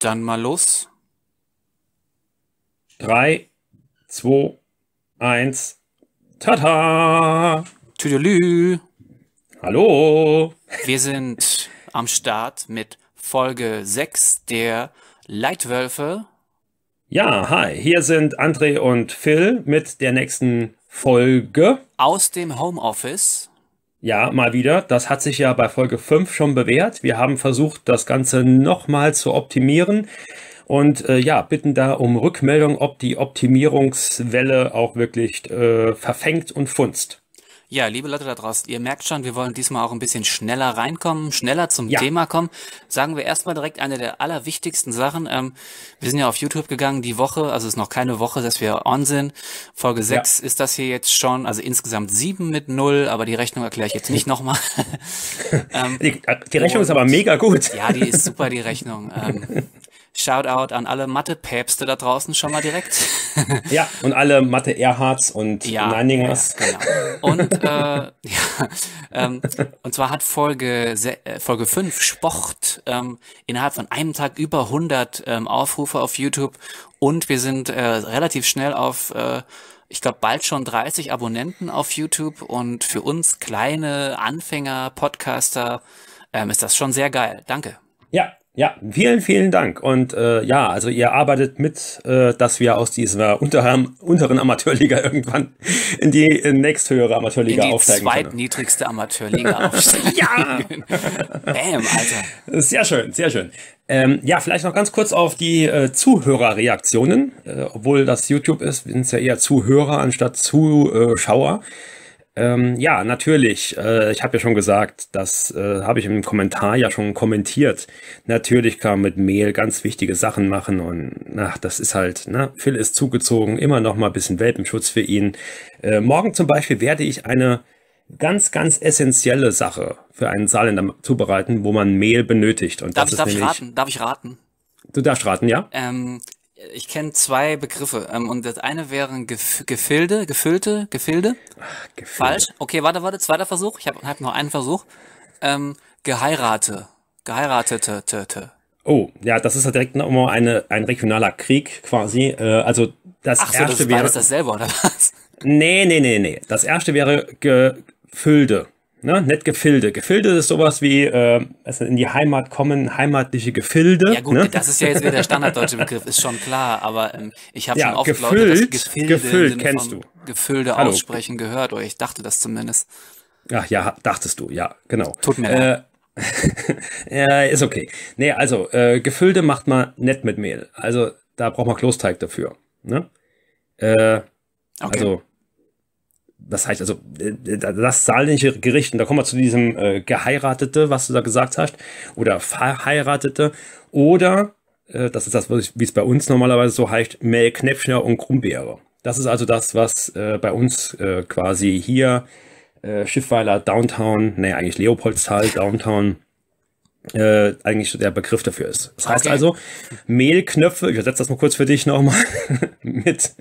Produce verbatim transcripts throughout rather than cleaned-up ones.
Dann mal los. drei, zwei, eins. Tada! Tüdelü! Hallo! Wir sind am Start mit Folge sechs der Leitwölfe. Ja, hi, hier sind André und Phil mit der nächsten Folge. Aus dem Homeoffice. Ja, mal wieder. Das hat sich ja bei Folge fünf schon bewährt. Wir haben versucht, das Ganze nochmal zu optimieren und äh, ja, bitten da um Rückmeldung, ob die Optimierungswelle auch wirklich äh, verfängt und funzt. Ja, liebe Leute da draußen, ihr merkt schon, wir wollen diesmal auch ein bisschen schneller reinkommen, schneller zum ja. Thema kommen. Sagen wir erstmal direkt eine der allerwichtigsten Sachen. Ähm, wir sind ja auf YouTube gegangen die Woche, also es ist noch keine Woche, dass wir on sind. Folge sechs ja. ist das hier jetzt schon, also insgesamt sieben mit null, aber die Rechnung erkläre ich jetzt nicht nochmal. ähm, die, die Rechnung und, ist aber mega gut. Ja, die ist super, die Rechnung. Ähm, Shoutout an alle Mathe-Päpste da draußen schon mal direkt. Ja, und alle Mathe-Erhards und ja, Neiningers. Ja, genau. Und, äh, ja, ähm, und zwar hat Folge, Folge fünf Sport ähm, innerhalb von einem Tag über hundert ähm, Aufrufe auf YouTube. Und wir sind äh, relativ schnell auf, äh, ich glaube, bald schon dreißig Abonnenten auf YouTube. Und für uns kleine Anfänger, Podcaster ähm, ist das schon sehr geil. Danke. Ja. Ja, vielen, vielen Dank. Und äh, ja, also ihr arbeitet mit, äh, dass wir aus dieser unteren, unteren Amateurliga irgendwann in die nächsthöhere Amateurliga in die aufsteigen können. Die zweitniedrigste Amateurliga aufsteigen. Ja! Bam, Alter. Sehr schön, sehr schön. Ähm, ja, vielleicht noch ganz kurz auf die äh, Zuhörerreaktionen. Äh, obwohl das YouTube ist, sind es ja eher Zuhörer anstatt Zuschauer. Ähm, ja, natürlich. Äh, ich habe ja schon gesagt, das äh, habe ich im Kommentar ja schon kommentiert. Natürlich kann man mit Mail ganz wichtige Sachen machen und ach, das ist halt, ne? Phil ist zugezogen, immer noch mal ein bisschen Welpenschutz für ihn. Äh, morgen zum Beispiel werde ich eine ganz, ganz essentielle Sache für einen Saarländer zubereiten, wo man Mehl benötigt. Und darf, das darf ist nämlich, ich raten? Darf ich raten? Du darfst raten, ja? Ähm, ich kenne zwei Begriffe ähm, und das eine wären Gef Gefilde, gefüllte, Gefilde. Ach, Gefilde. Falsch. Okay, warte, warte, zweiter Versuch. Ich habe hab noch einen Versuch. Ähm, Geheirate, Geheiratete. Te, te. Oh, ja, das ist ja direkt nochmal eine, ein regionaler Krieg quasi. Äh, also das Ach so, erste das wäre... Ach das selber, oder was? Nee, nee, nee, nee. Das erste wäre Gefilde. Ne? Nicht Gefilde. Gefilde ist sowas wie äh, also in die Heimat kommen, heimatliche Gefilde. Ja gut, ne? Das ist ja jetzt wieder der standarddeutsche Begriff, ist schon klar, aber ähm, ich habe ja, schon oft gefüllt, Leute, das Gefilde gefüllt, kennst du. Gefilde Hallo. Aussprechen gehört, oder ich dachte das zumindest. Ach ja, dachtest du, ja, genau. Tut mir leid. Äh, ja, ist okay. Nee, also äh, Gefilde macht man nicht mit Mehl. Also da braucht man Kloßteig dafür. Ne? Äh, okay. Also das heißt also, das saarländische Gericht, und da kommen wir zu diesem äh, Geheiratete, was du da gesagt hast, oder Verheiratete, oder, äh, das ist das, wie es bei uns normalerweise so heißt, Mehlknäpfchner und Krummbeere. Das ist also das, was äh, bei uns äh, quasi hier, äh, Schiffweiler, Downtown, nee, eigentlich Leopoldsthal, Downtown, Äh, eigentlich der Begriff dafür ist. Das heißt okay. also, Mehlknöpfe, ich übersetze das mal kurz für dich nochmal, mit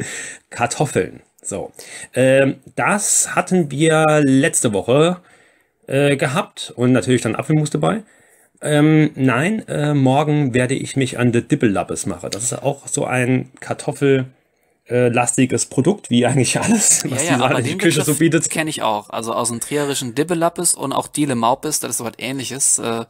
Kartoffeln. So, ähm, das hatten wir letzte Woche äh, gehabt und natürlich dann Apfelmus dabei. Ähm, nein, äh, morgen werde ich mich an die Dippellappes machen. Das ist auch so ein Kartoffel- Äh, lastiges Produkt, wie eigentlich alles, was ja, ja, die saarländische Küche so bietet. Das kenne ich auch. Also aus dem trierischen Dibbelappes und auch Diele Maupes, das ist so was Ähnliches. Äh,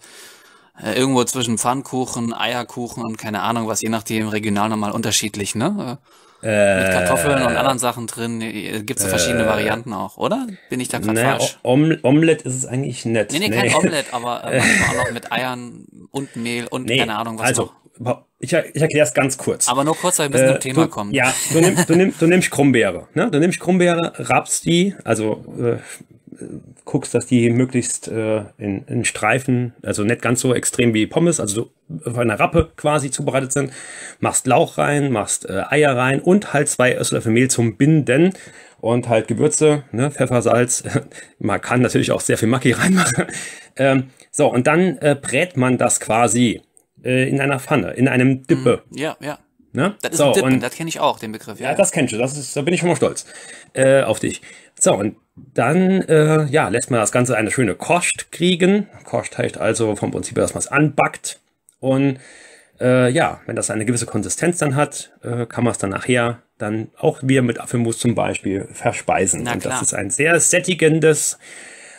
äh, irgendwo zwischen Pfannkuchen, Eierkuchen und keine Ahnung was, je nachdem regional nochmal unterschiedlich, ne? Äh, Mit Kartoffeln äh, und anderen Sachen drin. Gibt es so verschiedene äh, Varianten auch, oder? Bin ich da gerade naja, falsch? Omelette ist es eigentlich nett. Nee, nee, nee. Kein Omelette, aber äh, manchmal auch noch mit Eiern und Mehl und nee, keine Ahnung was also, noch. Ich, ich erkläre es ganz kurz. Aber nur kurz, weil wir ein bisschen äh, zum Thema du, kommen. Ja, du, nimm, du, nimm, du nimmst Krummbeere. Ne? Du nimmst Krummbeere, rappst die, also äh, guckst, dass die möglichst äh, in, in Streifen, also nicht ganz so extrem wie Pommes, also so auf einer Rappe quasi zubereitet sind. Machst Lauch rein, machst äh, Eier rein und halt zwei Esslöffel Mehl zum Binden und halt Gewürze, ne? Pfeffer, Salz. Man kann natürlich auch sehr viel Maki reinmachen. ähm, so, und dann äh, brät man das quasi in einer Pfanne, in einem Dippe. Ja, ja. Ne? Das ist so, ein Dippe, und das kenne ich auch, den Begriff. Ja, ja, das kennst du, das ist, da bin ich schon mal stolz äh, auf dich. So, und dann äh, ja, lässt man das Ganze eine schöne Kost kriegen. Kost heißt also vom Prinzip, dass man es anbackt. Und Äh, ja, wenn das eine gewisse Konsistenz dann hat, äh, kann man es dann nachher dann auch wieder mit Apfelmus zum Beispiel verspeisen. Na, und das ist ein sehr sättigendes,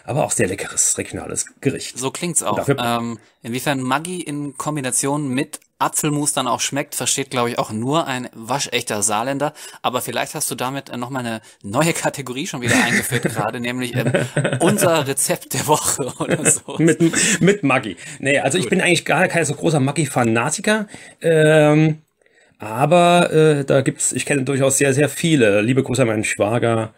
aber auch sehr leckeres regionales Gericht. So klingt's auch. Ähm, inwiefern Maggi in Kombination mit Apfelmus dann auch schmeckt, versteht, glaube ich, auch nur ein waschechter Saarländer. Aber vielleicht hast du damit nochmal eine neue Kategorie schon wieder eingeführt gerade, nämlich ähm, unser Rezept der Woche oder so. mit, mit Maggi. Nee, also cool. Ich bin eigentlich gar kein so großer Maggi-Fanatiker. Ähm, aber äh, da gibt's, ich kenne durchaus sehr, sehr viele. Liebe Grüße an meinen Schwager.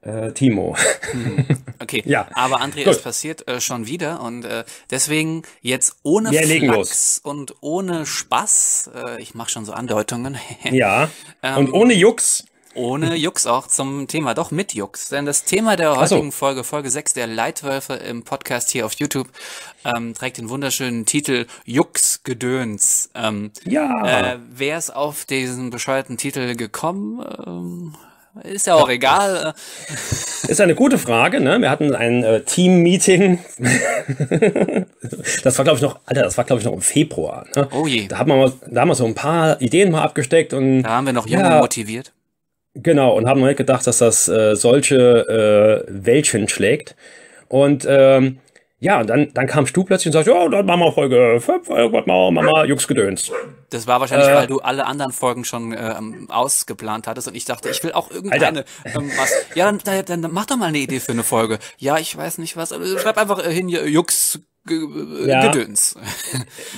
Äh, Timo. Hm, okay, ja. Aber André, es passiert äh, schon wieder und äh, deswegen jetzt ohne Flachs und ohne Spaß, äh, ich mache schon so Andeutungen. Ja, ähm, und ohne Jux. Ohne Jux auch zum Thema, doch mit Jux, denn das Thema der heutigen so. Folge, Folge sechs der Leitwölfe im Podcast hier auf YouTube, ähm, trägt den wunderschönen Titel Jux Gedöns. Ähm, ja. Äh, wer ist auf diesen bescheuerten Titel gekommen? Ähm, Ist ja auch egal. Ist eine gute Frage, ne? Wir hatten ein äh, Team-Meeting. Das war, glaube ich, noch, Alter, das war, glaube ich, noch im Februar. Ne? Oh je. Da haben wir mal, da haben wir so ein paar Ideen mal abgesteckt und. Da haben wir noch junge ja, motiviert. Genau, und haben nicht gedacht, dass das äh, solche äh, Wellchen schlägt. Und ähm, ja, und dann, dann kamst du plötzlich und sagst, ja, dann machen wir Folge fünf, irgendwas machen wir mal Jux Gedöns. Das war wahrscheinlich, äh, weil du alle anderen Folgen schon ähm, ausgeplant hattest und ich dachte, ich will auch irgendeine ähm, was. Ja, dann, dann, dann mach doch mal eine Idee für eine Folge. Ja, ich weiß nicht was, schreib einfach hin, Jux Gedöns. Ja,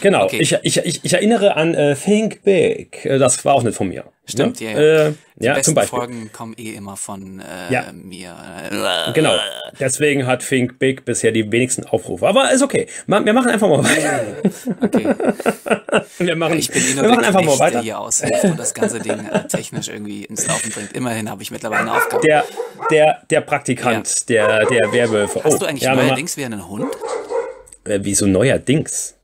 genau, okay. ich, ich, ich, ich erinnere an äh, Think Big, das war auch nicht von mir. Stimmt, ne? Ja, ja. Äh, Die ja, besten zum Beispiel. Folgen kommen eh immer von äh, ja. mir. Genau, deswegen hat Think Big bisher die wenigsten Aufrufe. Aber ist okay, wir machen einfach mal weiter. Okay. wir machen, ich bin eh nur wir machen einfach mal weiter. Der hier aushilft und das ganze Ding äh, technisch irgendwie ins Laufen bringt. Immerhin habe ich mittlerweile eine Aufgabe. Der, der, der Praktikant, ja. der, der Werwölfe. Hast oh, du eigentlich ja, neuerdings wieder einen Hund? Äh, wieso neuerdings?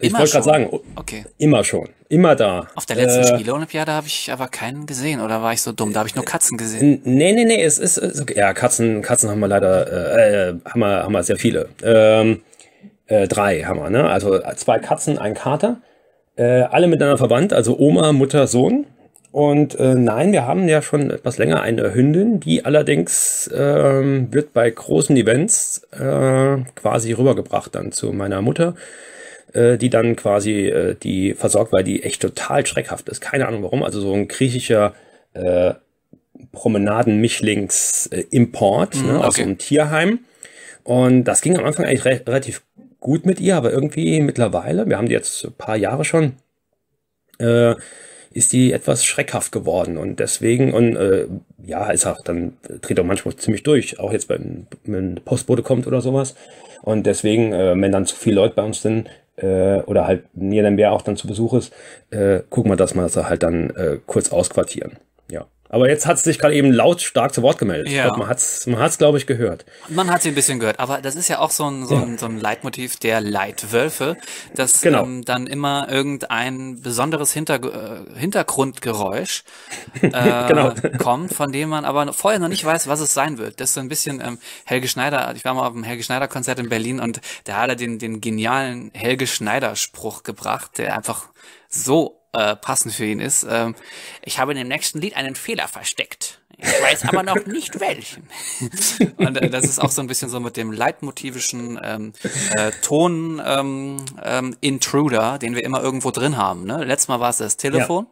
Ich wollte gerade sagen, okay. Immer schon, immer da. Auf der letzten äh, Spielolympiade habe ich aber keinen gesehen, oder war ich so dumm? Da habe ich nur Katzen gesehen. Nee, nee, nee, es ist, ist okay. Ja, Katzen, Katzen haben wir leider, äh, haben wir, haben wir sehr viele. Ähm, äh, drei haben wir, ne? Also zwei Katzen, ein Kater, äh, alle miteinander verwandt, also Oma, Mutter, Sohn. Und äh, nein, wir haben ja schon etwas länger eine Hündin, die allerdings äh, wird bei großen Events äh, quasi rübergebracht dann zu meiner Mutter, die dann quasi äh, die versorgt, weil die echt total schreckhaft ist. Keine Ahnung warum. Also so ein griechischer äh, Promenaden-Mischlings-Import mm, ne, okay. aus so einem Tierheim. Und das ging am Anfang eigentlich re relativ gut mit ihr, aber irgendwie mittlerweile, wir haben die jetzt ein paar Jahre schon, äh, ist die etwas schreckhaft geworden. Und deswegen, und äh, ja, ist auch, dann dreht auch manchmal ziemlich durch, auch jetzt, wenn ein Postbote kommt oder sowas. Und deswegen, äh, wenn dann zu viele Leute bei uns sind, äh, oder halt Niederländer auch dann zu Besuch ist, äh, gucken wir, dass wir das halt dann äh, kurz ausquartieren. Ja. Aber jetzt hat es sich gerade eben lautstark zu Wort gemeldet. Ja. Ich glaub, man hat es, man hat's, glaube ich, gehört. Man hat sie ein bisschen gehört, aber das ist ja auch so ein, so ein, so ein Leitmotiv der Leitwölfe, dass genau. ähm, dann immer irgendein besonderes Hinter, äh, Hintergrundgeräusch äh, genau. kommt, von dem man aber vorher noch nicht weiß, was es sein wird. Das ist so ein bisschen ähm, Helge Schneider, ich war mal auf dem Helge Schneider Konzert in Berlin und da hat er den, den genialen Helge Schneider Spruch gebracht, der einfach so Äh, passend für ihn ist. Ähm, ich habe in dem nächsten Lied einen Fehler versteckt. Ich weiß aber noch nicht welchen. Und äh, das ist auch so ein bisschen so mit dem leitmotivischen ähm, äh, Ton ähm, ähm, Intruder, den wir immer irgendwo drin haben. Ne? Letztes Mal war es das Telefon. Ja.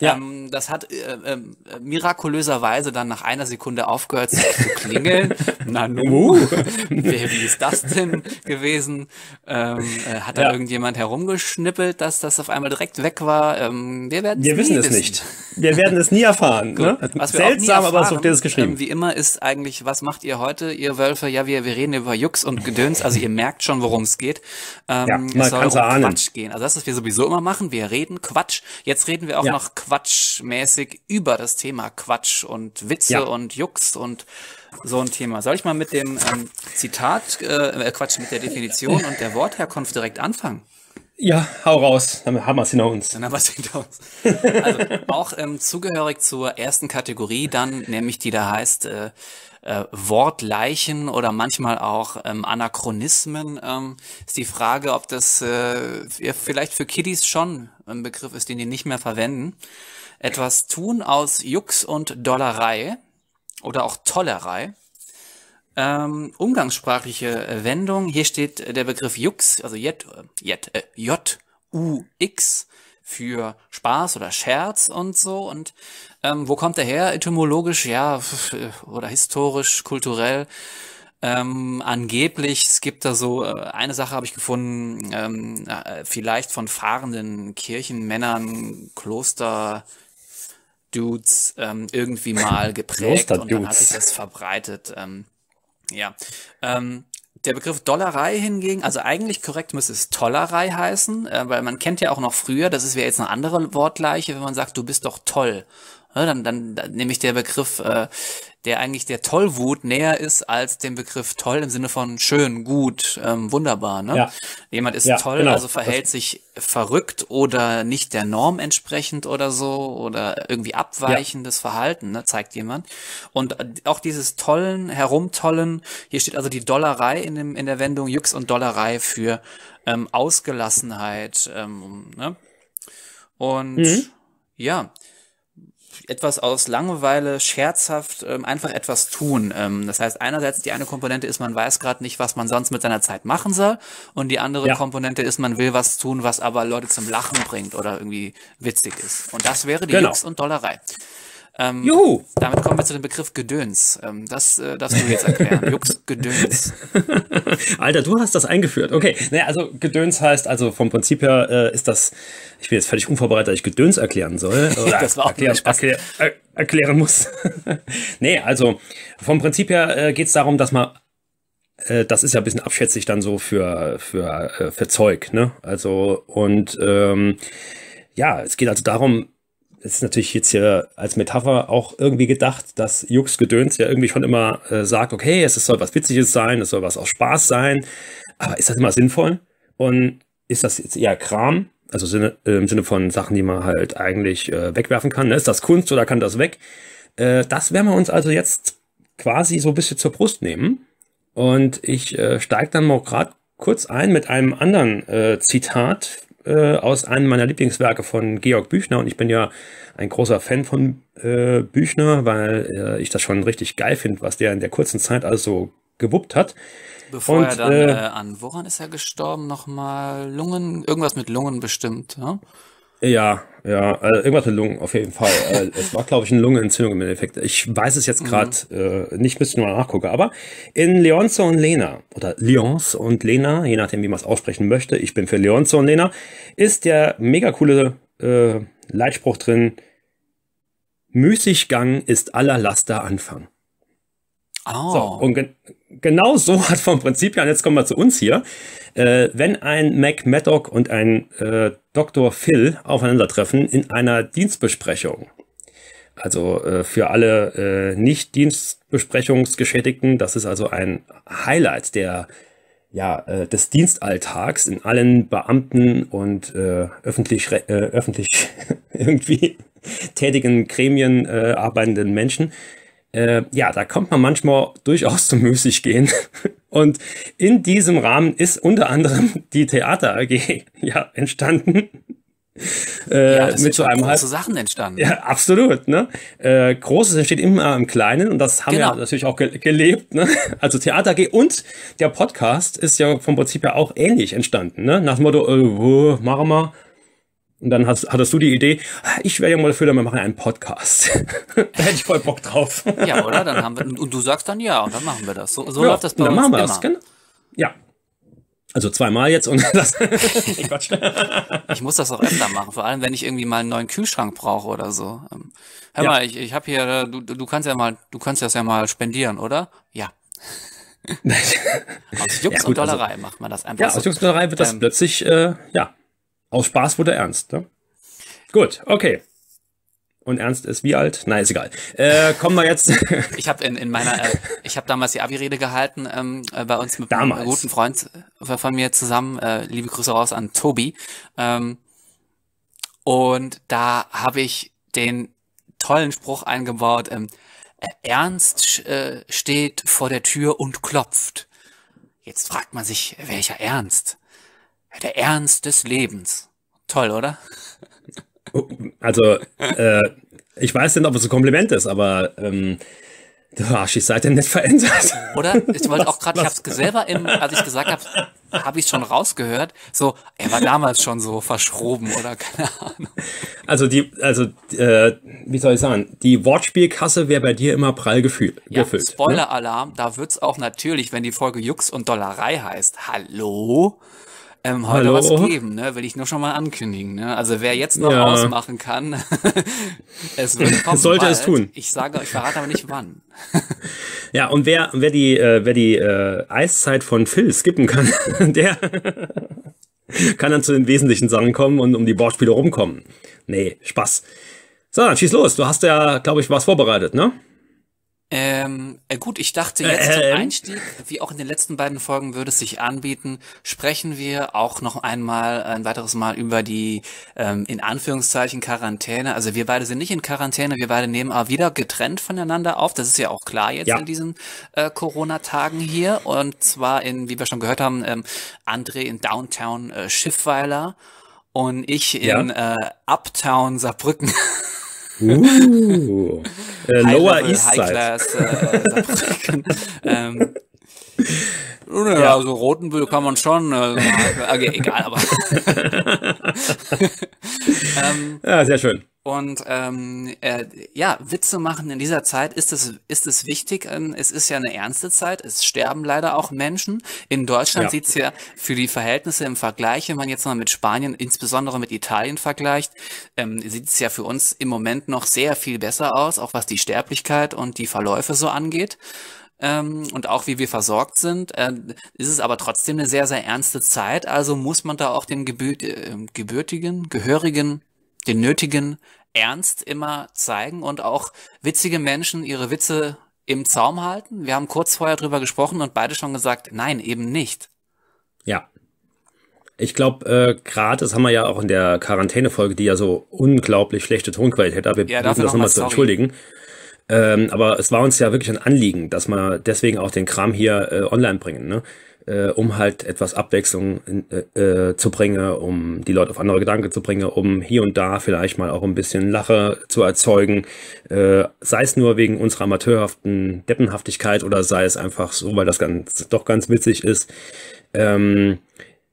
Ja. Ähm, das hat äh, äh, mirakulöserweise dann nach einer Sekunde aufgehört zu klingeln. Nanu, wie ist das denn gewesen? Ähm, äh, hat da ja. irgendjemand herumgeschnippelt, dass das auf einmal direkt weg war? Ähm, wir werden wir wissen es wissen. nicht. Wir werden es nie erfahren. Ne? Was wir Seltsam, auch nie erfahren, aber so steht es geschrieben. Ähm, wie immer ist eigentlich, was macht ihr heute, ihr Wölfe? Ja, wir, wir reden über Jux und Gedöns. Also ihr merkt schon, worum es geht. Ähm, ja, man es soll um ahnen. Quatsch gehen. Also das, was wir sowieso immer machen, wir reden Quatsch. Jetzt reden wir auch ja. noch Quatsch. Quatschmäßig über das Thema Quatsch und Witze ja. und Jux und so ein Thema. Soll ich mal mit dem ähm, Zitat, äh, Quatsch, mit der Definition und der Wortherkunft direkt anfangen? Ja, hau raus, dann haben wir es hinter uns. Dann haben wir es hinter uns. Also auch ähm, zugehörig zur ersten Kategorie dann, nämlich die da heißt äh, äh, Wortleichen oder manchmal auch ähm, Anachronismen, ähm, ist die Frage, ob das äh, vielleicht für Kiddies schon ein Begriff ist, den die nicht mehr verwenden. Etwas tun aus Jux und Dollerei oder auch Tollerei. Ähm, umgangssprachliche Wendung. Hier steht der Begriff Jux, also Jet, Jet, äh, J U X für Spaß oder Scherz und so. Und ähm, wo kommt der her? Etymologisch, ja, oder historisch, kulturell. Ähm, angeblich, es gibt da so, eine Sache habe ich gefunden, ähm, vielleicht von fahrenden Kirchenmännern, Kloster Dudes ähm, irgendwie mal geprägt und dann hat sich das verbreitet. Ähm, ja, ähm, der Begriff Dollerei hingegen, also eigentlich korrekt müsste es Tollerei heißen, äh, weil man kennt ja auch noch früher, das ist ja jetzt eine andere Wortleiche, wenn man sagt, du bist doch toll. Ja, dann, dann, dann nehme ich der Begriff, äh, der eigentlich der Tollwut näher ist als dem Begriff toll im Sinne von schön, gut, ähm, wunderbar. Ne? Ja. Jemand ist ja, toll, genau. Also verhält das sich verrückt oder nicht der Norm entsprechend oder so oder irgendwie abweichendes ja. Verhalten, ne, zeigt jemand. Und auch dieses Tollen, Herumtollen, hier steht also die Dollerei in, dem, in der Wendung Jux und Dollerei für ähm, Ausgelassenheit. Ähm, ne? Und mhm. ja, etwas aus Langeweile, scherzhaft, ähm, einfach etwas tun. Ähm, das heißt, einerseits die eine Komponente ist, man weiß gerade nicht, was man sonst mit seiner Zeit machen soll und die andere ja. Komponente ist, man will was tun, was aber Leute zum Lachen bringt oder irgendwie witzig ist. Und das wäre die genau. Jux und Dollerei. Ähm, Juhu! Damit kommen wir zu dem Begriff Gedöns. Ähm, das äh, darfst du jetzt erklären. Jux, Gedöns. Alter, du hast das eingeführt. Okay, naja, also Gedöns heißt, also vom Prinzip her äh, ist das, ich bin jetzt völlig unvorbereitet, dass ich Gedöns erklären soll. Oder das war auch erklären, erklär, er, erklären muss. Nee, also vom Prinzip her äh, geht es darum, dass man, äh, das ist ja ein bisschen abschätzig dann so für, für, äh, für Zeug, ne? Also, und ähm, ja, es geht also darum, es ist natürlich jetzt hier als Metapher auch irgendwie gedacht, dass Jux Gedöns ja irgendwie schon immer äh, sagt, okay, es soll was Witziges sein, es soll was aus Spaß sein, aber ist das immer sinnvoll? Und ist das jetzt eher Kram, also Sinne, äh, im Sinne von Sachen, die man halt eigentlich äh, wegwerfen kann, ne? Ist das Kunst oder kann das weg? Äh, das werden wir uns also jetzt quasi so ein bisschen zur Brust nehmen und ich äh, steige dann mal gerade kurz ein mit einem anderen äh, Zitat aus einem meiner Lieblingswerke von Georg Büchner und ich bin ja ein großer Fan von äh, Büchner, weil äh, ich das schon richtig geil finde, was der in der kurzen Zeit also gewuppt hat. Bevor und, er dann äh, an, woran ist er gestorben nochmal? Lungen, irgendwas mit Lungen bestimmt, ne? Ja, ja, äh, irgendwas mit Lungen auf jeden Fall. äh, es war, glaube ich, eine Lungenentzündung im Endeffekt. Ich weiß es jetzt gerade mhm. äh, nicht, müsste ich mal nachgucken. Aber in Leonce und Lena, oder Leonce und Lena, je nachdem, wie man es aussprechen möchte, ich bin für Leonce und Lena, ist der mega coole äh, Leitspruch drin, Müßiggang ist aller Laster Anfang. Oh. So, und ge genau so hat vom Prinzip her, und jetzt kommen wir zu uns hier, äh, wenn ein Mac Maddock und ein äh, Doktor Phil aufeinandertreffen in einer Dienstbesprechung, also äh, für alle äh, Nicht-Dienstbesprechungsgeschädigten, das ist also ein Highlight der, ja, äh, des Dienstalltags in allen Beamten und äh, öffentlich, äh, öffentlich irgendwie tätigen Gremien äh, arbeitenden Menschen. Äh, ja, da kommt man manchmal durchaus zum Müßiggehen. Und in diesem Rahmen ist unter anderem die Theater A G ja, entstanden. Äh, ja, das mit so einem große Sachen entstanden. Ja, absolut. Ne? Äh, Großes entsteht immer im Kleinen und das haben genau. wir natürlich auch ge gelebt. Ne? Also Theater A G und der Podcast ist ja vom Prinzip her auch ähnlich entstanden. Ne? Nach dem Motto, äh, machen wir. Und dann hast, hattest du die Idee, ich wäre ja mal dafür, wir machen einen Podcast. Da hätte ich voll Bock drauf. Ja, oder? Dann haben wir, und du sagst dann ja, und dann machen wir das. So, so ja, läuft das bei uns machen wir immer. Das, ja. Also zweimal jetzt und das. Ich muss das auch öfter machen, vor allem, wenn ich irgendwie mal einen neuen Kühlschrank brauche oder so. Hör ja. mal, ich, ich habe hier, du, du kannst ja mal, du kannst das ja mal spendieren, oder? Ja. Aus Jux ja, und Dollerei also, macht man das einfach. Ja, so. Aus Jux und Dollerei wird das ähm, plötzlich, äh, ja. Aus Spaß wurde ernst, ne? Gut, okay. Und Ernst ist wie alt? Nein, ist egal. Äh, kommen wir jetzt. Ich habe in, in meiner, äh, ich habe damals die Abi-Rede gehalten, ähm, äh, bei uns mit damals. einem guten Freund von mir zusammen. Äh, liebe Grüße raus an Tobi. Ähm, und da habe ich den tollen Spruch eingebaut. Ähm, Ernst äh, steht vor der Tür und klopft. Jetzt fragt man sich, welcher Ernst? Der Ernst des Lebens. Toll, oder? Also, äh, ich weiß nicht, ob es ein Kompliment ist, aber ähm, du Arsch, ich seid denn nicht verändert. Oder? Ich wollte auch gerade, ich habe es selber, im, als ich gesagt habe, habe ich schon rausgehört, so, er war damals schon so verschroben oder keine Ahnung. Also, die, also äh, wie soll ich sagen, die Wortspielkasse wäre bei dir immer prall gefüllt. Ja, Spoiler-Alarm, ne? Da wird's auch natürlich, wenn die Folge Jux und Dollerei heißt, hallo? Ähm, heute Hallo? was geben, ne? Will ich nur schon mal ankündigen, ne? Also wer jetzt noch ja. ausmachen kann, es wird kommen, sollte bald. es tun. Ich sage, ich verrate aber nicht wann. Ja, und wer wer die äh, wer die äh, Eiszeit von Phil skippen kann, der kann dann zu den wesentlichen Sachen kommen und um die Bordspiele rumkommen. Nee, Spaß. So, dann schieß los. Du hast ja, glaube ich, was vorbereitet, ne? Ähm, äh gut, ich dachte jetzt äh, äh, zum Einstieg, wie auch in den letzten beiden Folgen würde es sich anbieten, sprechen wir auch noch einmal, ein weiteres Mal über die, ähm, in Anführungszeichen, Quarantäne. Also wir beide sind nicht in Quarantäne, wir beide nehmen aber wieder getrennt voneinander auf. Das ist ja auch klar jetzt ja. in diesen äh, Corona-Tagen hier. Und zwar in, wie wir schon gehört haben, ähm, André in Downtown äh, Schiffweiler und ich in ja. äh, Uptown Saarbrücken. Uh, äh, Lower Level, East Side. High Class, äh, ähm, ja. Also Rotenbühl kann man schon, äh, okay, egal, aber. ähm, ja, sehr schön. Und ähm, äh, ja, Witze machen in dieser Zeit ist es ist es wichtig. Ähm, es ist ja eine ernste Zeit. Es sterben leider auch Menschen. In Deutschland ja. sieht's ja für die Verhältnisse im Vergleich, wenn man jetzt mal mit Spanien, insbesondere mit Italien vergleicht, ähm, sieht's ja für uns im Moment noch sehr viel besser aus, auch was die Sterblichkeit und die Verläufe so angeht. Ähm, und auch wie wir versorgt sind, äh, ist es aber trotzdem eine sehr, sehr ernste Zeit. Also muss man da auch den gebü äh, gebürtigen, gehörigen, den nötigen Ernst immer zeigen und auch witzige Menschen ihre Witze im Zaum halten. Wir haben kurz vorher drüber gesprochen und beide schon gesagt, nein, eben nicht. Ja. Ich glaube, äh, gerade, das haben wir ja auch in der Quarantäne-Folge, die ja so unglaublich schlechte Tonqualität hat, wir ja, dürfen das nochmal zu entschuldigen. Ähm, aber es war uns ja wirklich ein Anliegen, dass wir deswegen auch den Kram hier äh, online bringen, ne? Äh, um halt etwas Abwechslung äh, äh, zu bringen, um die Leute auf andere Gedanken zu bringen, um hier und da vielleicht mal auch ein bisschen Lache zu erzeugen, äh, sei es nur wegen unserer amateurhaften Deppenhaftigkeit oder sei es einfach so, weil das ganz doch ganz witzig ist. Ähm,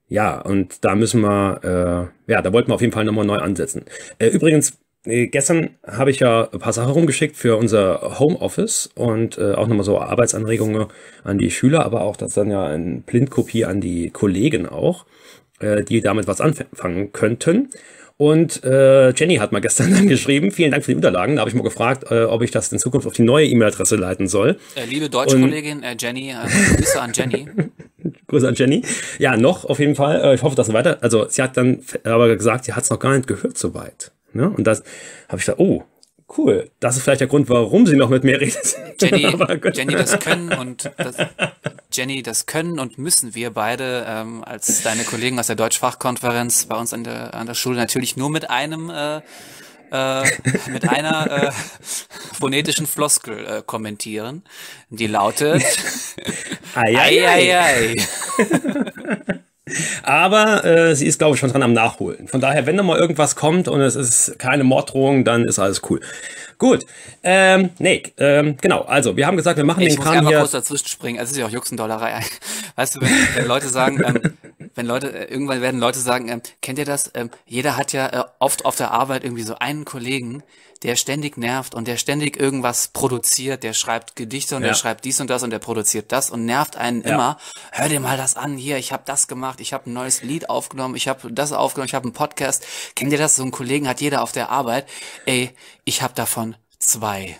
ja, und da müssen wir, äh, ja, da wollten wir auf jeden Fall nochmal neu ansetzen. Äh, übrigens, gestern habe ich ja ein paar Sachen rumgeschickt für unser Homeoffice und äh, auch nochmal so Arbeitsanregungen an die Schüler, aber auch das dann ja eine Blindkopie an die Kollegen auch, äh, die damit was anfangen könnten. Und äh, Jenny hat mal gestern dann geschrieben, vielen Dank für die Unterlagen. Da habe ich mal gefragt, äh, ob ich das in Zukunft auf die neue E-Mail-Adresse leiten soll. Äh, liebe Deutschkollegin äh, Jenny, äh, Grüße an Jenny. Grüße an Jenny. Ja, noch auf jeden Fall. Äh, ich hoffe, dass sie weiter. Also sie hat dann aber gesagt, sie hat es noch gar nicht gehört soweit. Ne? Und das habe ich gesagt, oh, cool. Das ist vielleicht der Grund, warum sie noch mit mir redet. Jenny, Jenny, das können und das, Jenny, das können und müssen wir beide ähm, als deine Kollegen aus der Deutschfachkonferenz bei uns an der, an der Schule natürlich nur mit einem äh, äh, mit einer äh, phonetischen Floskel äh, kommentieren, die lautet Ei, ei, ei, ei. Aber äh, sie ist, glaube ich, schon dran am Nachholen. Von daher, wenn da mal irgendwas kommt und es ist keine Morddrohung, dann ist alles cool. Gut, ähm, nee, ähm, genau, also wir haben gesagt, wir machen ich den Kram hier. Ich muss einfach kurz dazwischen springen, es ist ja auch Jux und Dollerei. Weißt du, wenn, wenn Leute sagen, ähm, wenn Leute, äh, irgendwann werden Leute sagen, ähm, kennt ihr das, ähm, jeder hat ja äh, oft auf der Arbeit irgendwie so einen Kollegen, der ständig nervt und der ständig irgendwas produziert, der schreibt Gedichte und ja. der schreibt dies und das und der produziert das und nervt einen ja. immer. Hör dir mal das an, hier, ich habe das gemacht, ich habe ein neues Lied aufgenommen, ich habe das aufgenommen, ich habe einen Podcast. Kennt ihr das, so einen Kollegen hat jeder auf der Arbeit, ey, ich habe davon zwei.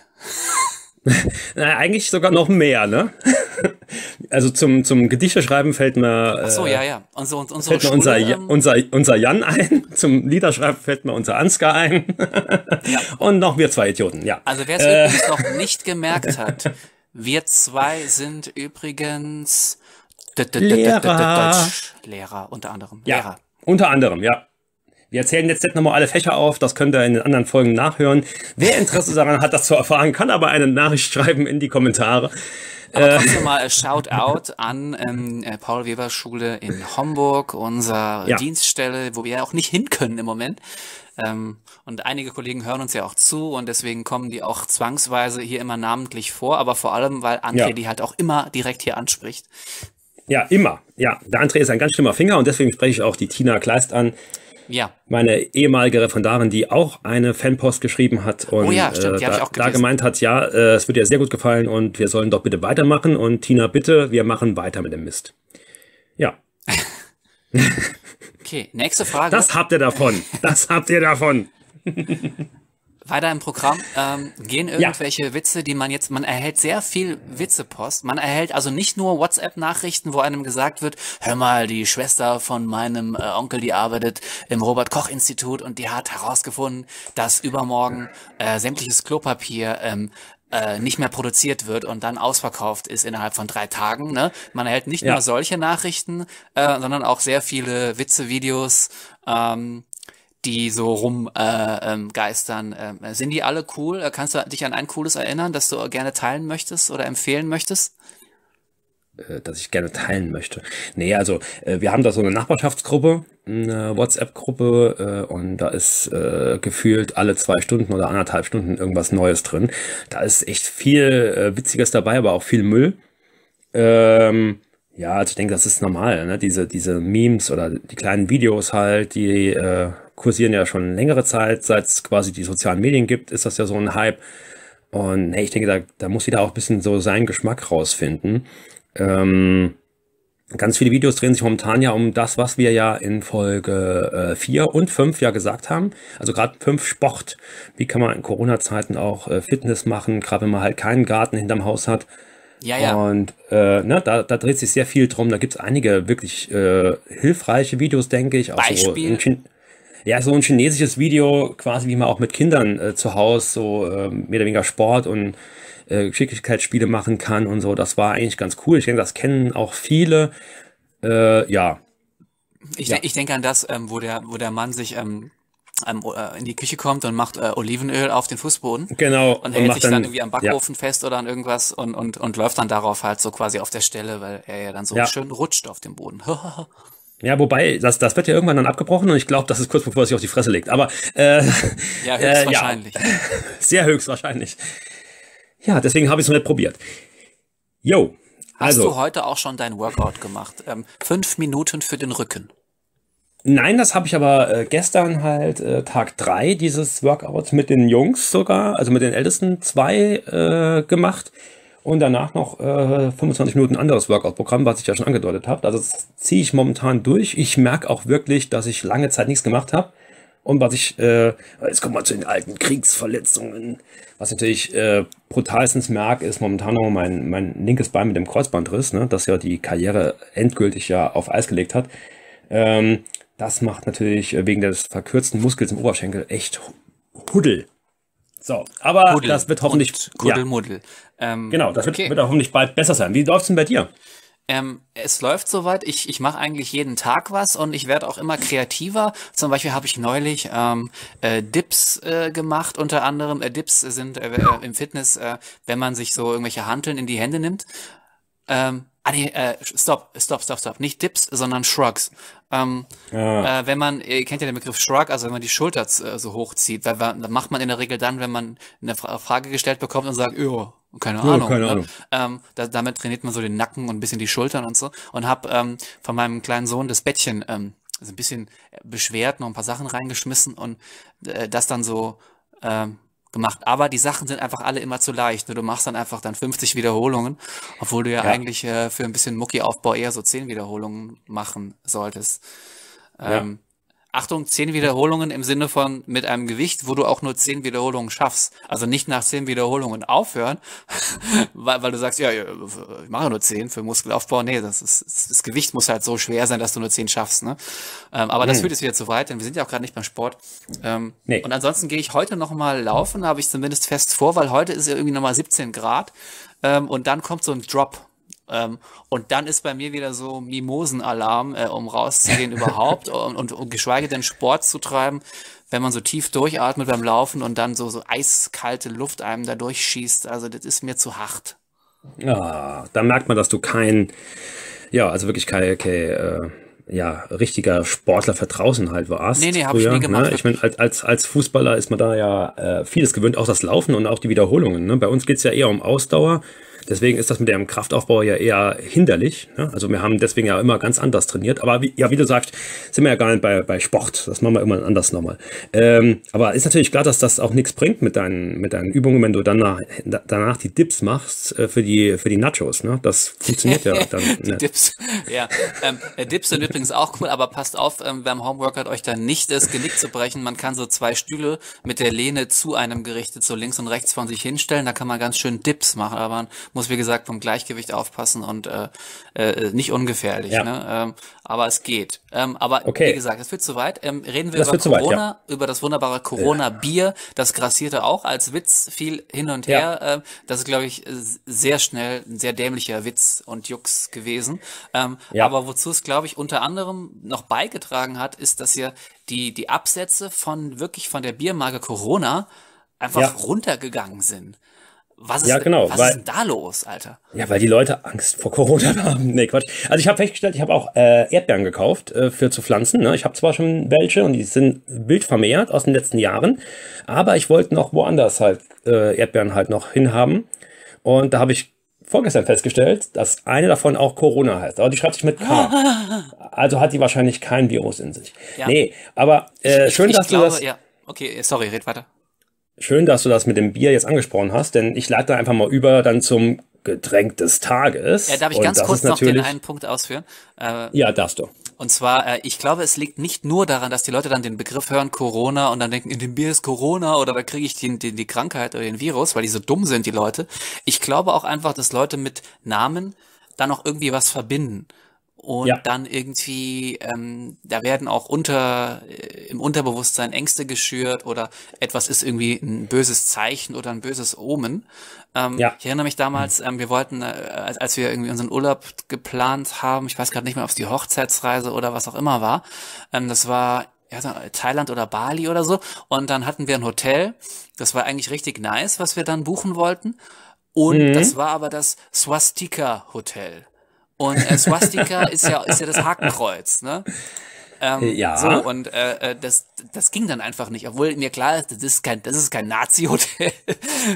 Na, eigentlich sogar noch mehr, ne? Also zum, zum Gedichteschreiben fällt mir. Ach so, äh, ja, ja. Und so, und, unsere fällt mir unser, Schule, unser, unser Jan ein. Zum Liederschreiben fällt mir unser Ansgar ein. Ja. Und noch wir zwei Idioten, ja. Also wer es äh, übrigens noch nicht gemerkt hat, wir zwei sind übrigens Lehrer. Lehrer, unter anderem. Ja, Lehrer. Unter anderem, ja. Wir erzählen jetzt nicht nochmal alle Fächer auf, das könnt ihr in den anderen Folgen nachhören. Wer Interesse daran hat, das zu erfahren, kann aber eine Nachricht schreiben in die Kommentare. Aber trotzdem mal ein Shoutout an ähm, Paul-Weber-Schule in Homburg, unsere ja. Dienststelle, wo wir ja auch nicht hin können im Moment. Ähm, und einige Kollegen hören uns ja auch zu und deswegen kommen die auch zwangsweise hier immer namentlich vor, aber vor allem, weil André ja. die halt auch immer direkt hier anspricht. Ja, immer. Ja, der André ist ein ganz schlimmer Finger und deswegen spreche ich auch die Tina Kleist an. Ja. Meine ehemalige Referendarin, die auch eine Fanpost geschrieben hat und oh ja, stimmt, die äh, da, ich auch da gemeint hat, ja, äh, es wird ihr sehr gut gefallen und wir sollen doch bitte weitermachen und Tina, bitte, wir machen weiter mit dem Mist. Ja. Okay, nächste Frage. Das habt ihr davon. Das habt ihr davon. Weiter im Programm ähm, gehen irgendwelche ja. Witze, die man jetzt, man erhält sehr viel Witzepost. Man erhält also nicht nur WhatsApp-Nachrichten, wo einem gesagt wird, hör mal, die Schwester von meinem äh, Onkel, die arbeitet im Robert-Koch-Institut und die hat herausgefunden, dass übermorgen äh, sämtliches Klopapier ähm, äh, nicht mehr produziert wird und dann ausverkauft ist innerhalb von drei Tagen. Ne? Man erhält nicht ja. nur solche Nachrichten, äh, sondern auch sehr viele Witze-Videos, ähm, die so rumgeistern. Äh, ähm, ähm, sind die alle cool? Kannst du dich an ein cooles erinnern, das du gerne teilen möchtest oder empfehlen möchtest? Äh, dass ich gerne teilen möchte? Nee, also äh, wir haben da so eine Nachbarschaftsgruppe, eine WhatsApp-Gruppe äh, und da ist äh, gefühlt alle zwei Stunden oder anderthalb Stunden irgendwas Neues drin. Da ist echt viel äh, Witziges dabei, aber auch viel Müll. Ähm... Ja, also ich denke, das ist normal, ne? Diese, diese Memes oder die kleinen Videos halt, die äh, kursieren ja schon längere Zeit, seit es quasi die sozialen Medien gibt, ist das ja so ein Hype. Und hey, ich denke, da, da muss jeder auch ein bisschen so seinen Geschmack rausfinden. Ähm, ganz viele Videos drehen sich momentan ja um das, was wir ja in Folge äh, vier und fünf ja gesagt haben. Also gerade fünf Sport. Wie kann man in Corona-Zeiten auch äh, Fitness machen, gerade wenn man halt keinen Garten hinterm Haus hat. Ja, ja. Und äh, ne, da, da dreht sich sehr viel drum. Da gibt es einige wirklich äh, hilfreiche Videos, denke ich. Auch Beispiel? So ein, ja, so ein chinesisches Video, quasi wie man auch mit Kindern äh, zu Hause so äh, mehr oder weniger Sport und äh, Geschicklichkeitsspiele machen kann und so. Das war eigentlich ganz cool. Ich denke, das kennen auch viele. Äh, ja. Ich, ja. ich denke an das, ähm, wo, der, wo der Mann sich... Ähm in die Küche kommt und macht äh, Olivenöl auf den Fußboden. Genau. Und hält und sich dann, dann irgendwie am Backofen ja. fest oder an irgendwas und, und, und läuft dann darauf halt so quasi auf der Stelle, weil er ja dann so ja. schön rutscht auf dem Boden. Ja, wobei, das, das wird ja irgendwann dann abgebrochen und ich glaube, das ist kurz bevor es sich auf die Fresse legt. Aber äh, ja, höchstwahrscheinlich. Äh, ja. Sehr höchstwahrscheinlich. Ja, deswegen habe ich es noch nicht probiert. Jo. Hast also. du heute auch schon dein Workout gemacht? Ähm, fünf Minuten für den Rücken. Nein, das habe ich aber äh, gestern halt äh, Tag drei dieses Workouts mit den Jungs sogar, also mit den ältesten zwei äh, gemacht und danach noch äh, fünfundzwanzig Minuten anderes Workout-Programm, was ich ja schon angedeutet habe. Also das ziehe ich momentan durch. Ich merke auch wirklich, dass ich lange Zeit nichts gemacht habe und was ich, äh, jetzt kommen wir zu den alten Kriegsverletzungen, was natürlich äh, brutalstens merke, ist momentan noch mein, mein linkes Bein mit dem Kreuzbandriss, ne, das ja die Karriere endgültig ja auf Eis gelegt hat. Ähm, Das macht natürlich wegen des verkürzten Muskels im Oberschenkel echt Huddel. So, aber Huddel das wird hoffentlich... Kuddelmuddel. Ja. Ähm, genau, das okay. wird, wird hoffentlich bald besser sein. Wie läuft es denn bei dir? Ähm, es läuft soweit. Ich, ich mache eigentlich jeden Tag was und ich werde auch immer kreativer. Zum Beispiel habe ich neulich ähm, äh, Dips äh, gemacht, unter anderem. Äh, Dips sind äh, äh, im Fitness, äh, wenn man sich so irgendwelche Hanteln in die Hände nimmt. Ähm, Ah nee, äh, stopp, stopp, stopp, stopp. Nicht Dips, sondern Shrugs. Ähm, ja. äh, wenn man, ihr kennt ja den Begriff Shrug, also wenn man die Schulter äh, so hochzieht, weil das macht man in der Regel dann, wenn man eine Fra Frage gestellt bekommt und sagt, jo, keine Ahnung. Ja, keine Ahnung. Ähm, da, damit trainiert man so den Nacken und ein bisschen die Schultern und so. Und hab ähm, von meinem kleinen Sohn das Bettchen ähm, also ein bisschen beschwert, noch ein paar Sachen reingeschmissen und äh, das dann so... Ähm, gemacht. Aber die Sachen sind einfach alle immer zu leicht. Du machst dann einfach dann fünfzig Wiederholungen, obwohl du ja, ja. eigentlich äh, für ein bisschen Mucki-Aufbau eher so zehn Wiederholungen machen solltest. Ähm, ja. Achtung, zehn Wiederholungen im Sinne von mit einem Gewicht, wo du auch nur zehn Wiederholungen schaffst. Also nicht nach zehn Wiederholungen aufhören, weil, weil du sagst, ja, ich mache nur zehn für Muskelaufbau. Nee, das, ist, das Gewicht muss halt so schwer sein, dass du nur zehn schaffst. Ne? Ähm, aber mhm. das führt jetzt wieder zu weit, denn wir sind ja auch gerade nicht beim Sport. Ähm, nee. Und ansonsten gehe ich heute nochmal laufen, habe ich zumindest fest vor, weil heute ist ja irgendwie nochmal siebzehn Grad. Ähm, und dann kommt so ein Drop. Ähm, und dann ist bei mir wieder so Mimosenalarm, äh, um rauszugehen überhaupt und, und, und geschweige denn Sport zu treiben, wenn man so tief durchatmet beim Laufen und dann so, so eiskalte Luft einem da durchschießt. Also das ist mir zu hart. Ja, da merkt man, dass du kein, ja, also wirklich kein, kein äh, ja, richtiger Sportler für draußen halt warst. Nee, nee, habe ich nie gemacht. Ne? Ich meine, als, als Fußballer ist man da ja äh, vieles gewöhnt, auch das Laufen und auch die Wiederholungen. Ne? Bei uns geht es ja eher um Ausdauer. Deswegen ist das mit dem Kraftaufbau ja eher hinderlich. Ne? Also wir haben deswegen ja immer ganz anders trainiert. Aber wie, ja, wie du sagst, sind wir ja gar nicht bei, bei Sport. Das machen wir immer anders nochmal. Ähm, aber ist natürlich klar, dass das auch nichts bringt mit deinen, mit deinen Übungen, wenn du danach, danach die Dips machst äh, für, die, für die Nachos. Ne? Das funktioniert ja dann. Die ne? Dips, ja. Ähm, Dips sind übrigens auch cool, aber passt auf, ähm, beim Homeworkout euch dann nicht das Genick zu brechen. Man kann so zwei Stühle mit der Lehne zu einem gerichtet, so links und rechts von sich hinstellen. Da kann man ganz schön Dips machen, aber man muss, wie gesagt, vom Gleichgewicht aufpassen und äh, äh, nicht ungefährlich. Ja. Ne? Ähm, aber es geht. Ähm, aber okay. Wie gesagt, es wird zu weit. Ähm, reden wir das über Corona, weit, ja. über das wunderbare Corona-Bier. Das grassierte auch als Witz viel hin und her. Ja. Ähm, das ist, glaube ich, sehr schnell ein sehr dämlicher Witz und Jux gewesen. Ähm, ja. Aber wozu es, glaube ich, unter anderem noch beigetragen hat, ist, dass hier die, die Absätze von wirklich von der Biermarke Corona einfach ja. runtergegangen sind. Was ist, ja, genau, was weil, ist denn da los, Alter? Ja, weil die Leute Angst vor Corona haben. Nee, Quatsch. Also ich habe festgestellt, ich habe auch äh, Erdbeeren gekauft äh, für zu pflanzen. Ne? Ich habe zwar schon welche und die sind wild vermehrt aus den letzten Jahren, aber ich wollte noch woanders halt äh, Erdbeeren halt noch hinhaben. Und da habe ich vorgestern festgestellt, dass eine davon auch Corona heißt. Aber die schreibt sich mit K. Also hat die wahrscheinlich kein Virus in sich. Ja. Nee, aber äh, ich, schön, ich, dass ich du glaube, das... Ja. Okay, sorry, red weiter. Schön, dass du das mit dem Bier jetzt angesprochen hast, denn ich leite da einfach mal über dann zum Getränk des Tages. Ja, darf ich ganz kurz noch den einen Punkt ausführen? Äh, ja, darfst du. Und zwar, äh, ich glaube, es liegt nicht nur daran, dass die Leute dann den Begriff hören, Corona, und dann denken, in dem Bier ist Corona oder da kriege ich die, die, die Krankheit oder den Virus, weil die so dumm sind, die Leute. Ich glaube auch einfach, dass Leute mit Namen dann noch irgendwie was verbinden. Und ja. dann irgendwie, ähm, da werden auch unter äh, im Unterbewusstsein Ängste geschürt oder etwas ist irgendwie ein böses Zeichen oder ein böses Omen. Ähm, ja. Ich erinnere mich damals, ähm, wir wollten, äh, als, als wir irgendwie unseren Urlaub geplant haben, ich weiß gerade nicht mehr, ob es die Hochzeitsreise oder was auch immer war, ähm, das war ja, Thailand oder Bali oder so. Und dann hatten wir ein Hotel, das war eigentlich richtig nice, was wir dann buchen wollten. Und mhm. das war aber das Swastika-Hotel. Und äh, Swastika ist ja ist ja das Hakenkreuz, ne? Ähm, ja. So, und äh, das das ging dann einfach nicht, obwohl mir klar ist, das ist kein das ist kein Nazi-Hotel.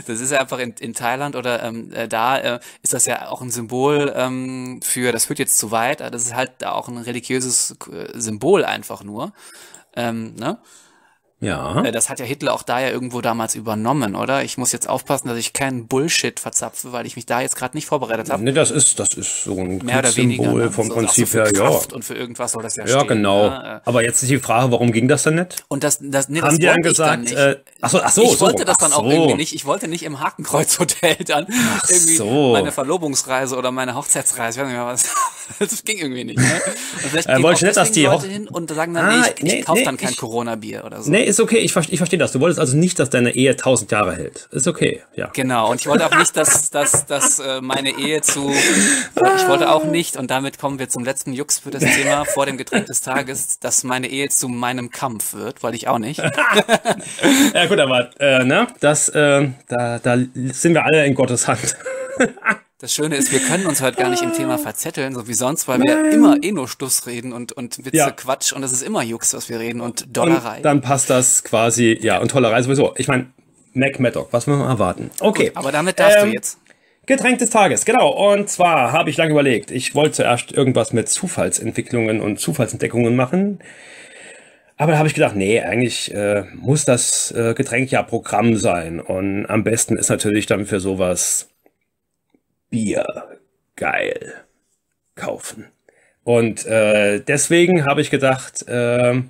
Das ist ja einfach in, in Thailand oder ähm, da äh, ist das ja auch ein Symbol ähm, für. Das führt jetzt zu weit, aber das ist halt auch ein religiöses Symbol einfach nur, ähm, ne? Ja. Das hat ja Hitler auch da ja irgendwo damals übernommen, oder? Ich muss jetzt aufpassen, dass ich keinen Bullshit verzapfe, weil ich mich da jetzt gerade nicht vorbereitet habe. Nee, das ist, das ist so ein mehr oder weniger, Symbol vom so, Prinzip so her, Kraft ja. Und für irgendwas soll das ja, ja stehen. Ja, genau. Ne? Aber jetzt ist die Frage, warum ging das dann nicht? Und das, das, nee, das haben die dann gesagt, ich dann nicht. Äh, ach so, ach so, ich wollte so, das dann so. Auch irgendwie nicht. Ich wollte nicht im Hakenkreuz-Hotel dann ach irgendwie so. Meine Verlobungsreise oder meine Hochzeitsreise, ich weiß nicht mehr was. Das ging irgendwie nicht. Ne? Und vielleicht äh, wollte ich nicht, dass die Leute hin und sagen dann, ah, nee, ich, nee, ich kaufe nee, dann kein Corona-Bier oder so. Nee, ist okay, ich verstehe, ich verstehe das. Du wolltest also nicht, dass deine Ehe tausend Jahre hält. Ist okay, ja. Genau, und ich wollte auch nicht, dass, dass, dass äh, meine Ehe zu... Ich wollte auch nicht, und damit kommen wir zum letzten Jux für das Thema vor dem Getränk des Tages, dass meine Ehe zu meinem Kampf wird, wollte ich auch nicht. Ja gut, aber äh, ne, das, äh, da, da sind wir alle in Gottes Hand. Das Schöne ist, wir können uns heute gar nicht im Thema verzetteln, so wie sonst, weil wir Nein. immer eh nur Stuss reden und, und Witze, ja. Quatsch, und es ist immer Jux, was wir reden und Dollerei. Und dann passt das quasi, ja, und Dollerei sowieso. Ich meine, Mac Maddock, was wollen wir erwarten? Okay. Gut, aber damit darfst ähm, du jetzt. Getränk des Tages, genau. Und zwar habe ich lange überlegt, ich wollte zuerst irgendwas mit Zufallsentwicklungen und Zufallsentdeckungen machen. Aber da habe ich gedacht, nee, eigentlich äh, muss das äh, Getränk ja Programm sein. Und am besten ist natürlich dann für sowas... Bier geil kaufen. Und äh, deswegen habe ich gedacht, äh,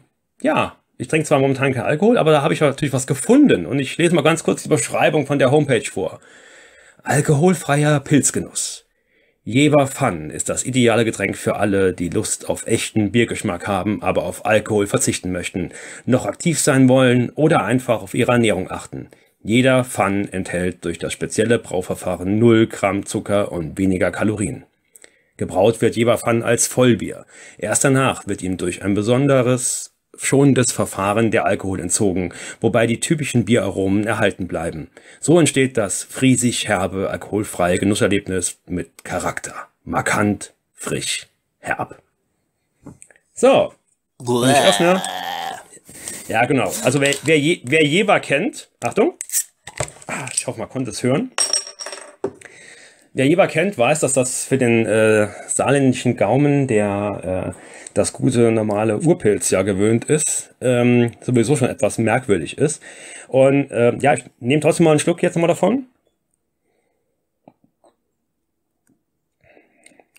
Ja, ich trinke zwar momentan keinen Alkohol, aber da habe ich natürlich was gefunden. Und ich lese mal ganz kurz die Beschreibung von der Homepage vor. Alkoholfreier Pilzgenuss. Jever Fun ist das ideale Getränk für alle, die Lust auf echten Biergeschmack haben, aber auf Alkohol verzichten möchten, noch aktiv sein wollen oder einfach auf ihre Ernährung achten. Jeder Fun enthält durch das spezielle Brauverfahren null Gramm Zucker und weniger Kalorien. Gebraut wird Jever Fun als Vollbier. Erst danach wird ihm durch ein besonderes, schonendes Verfahren der Alkohol entzogen, wobei die typischen Bieraromen erhalten bleiben. So entsteht das friesig-herbe, alkoholfreie Genusserlebnis mit Charakter. Markant, frisch, herb. So. Und ich öffne. Ja, genau. Also wer, wer, Je, wer Jever kennt, Achtung, ich hoffe, man konnte es hören. Wer Jever kennt, weiß, dass das für den äh, saarländischen Gaumen, der äh, das gute, normale Urpilz ja gewöhnt ist, ähm, sowieso schon etwas merkwürdig ist. Und äh, ja, ich nehme trotzdem mal einen Schluck jetzt nochmal davon.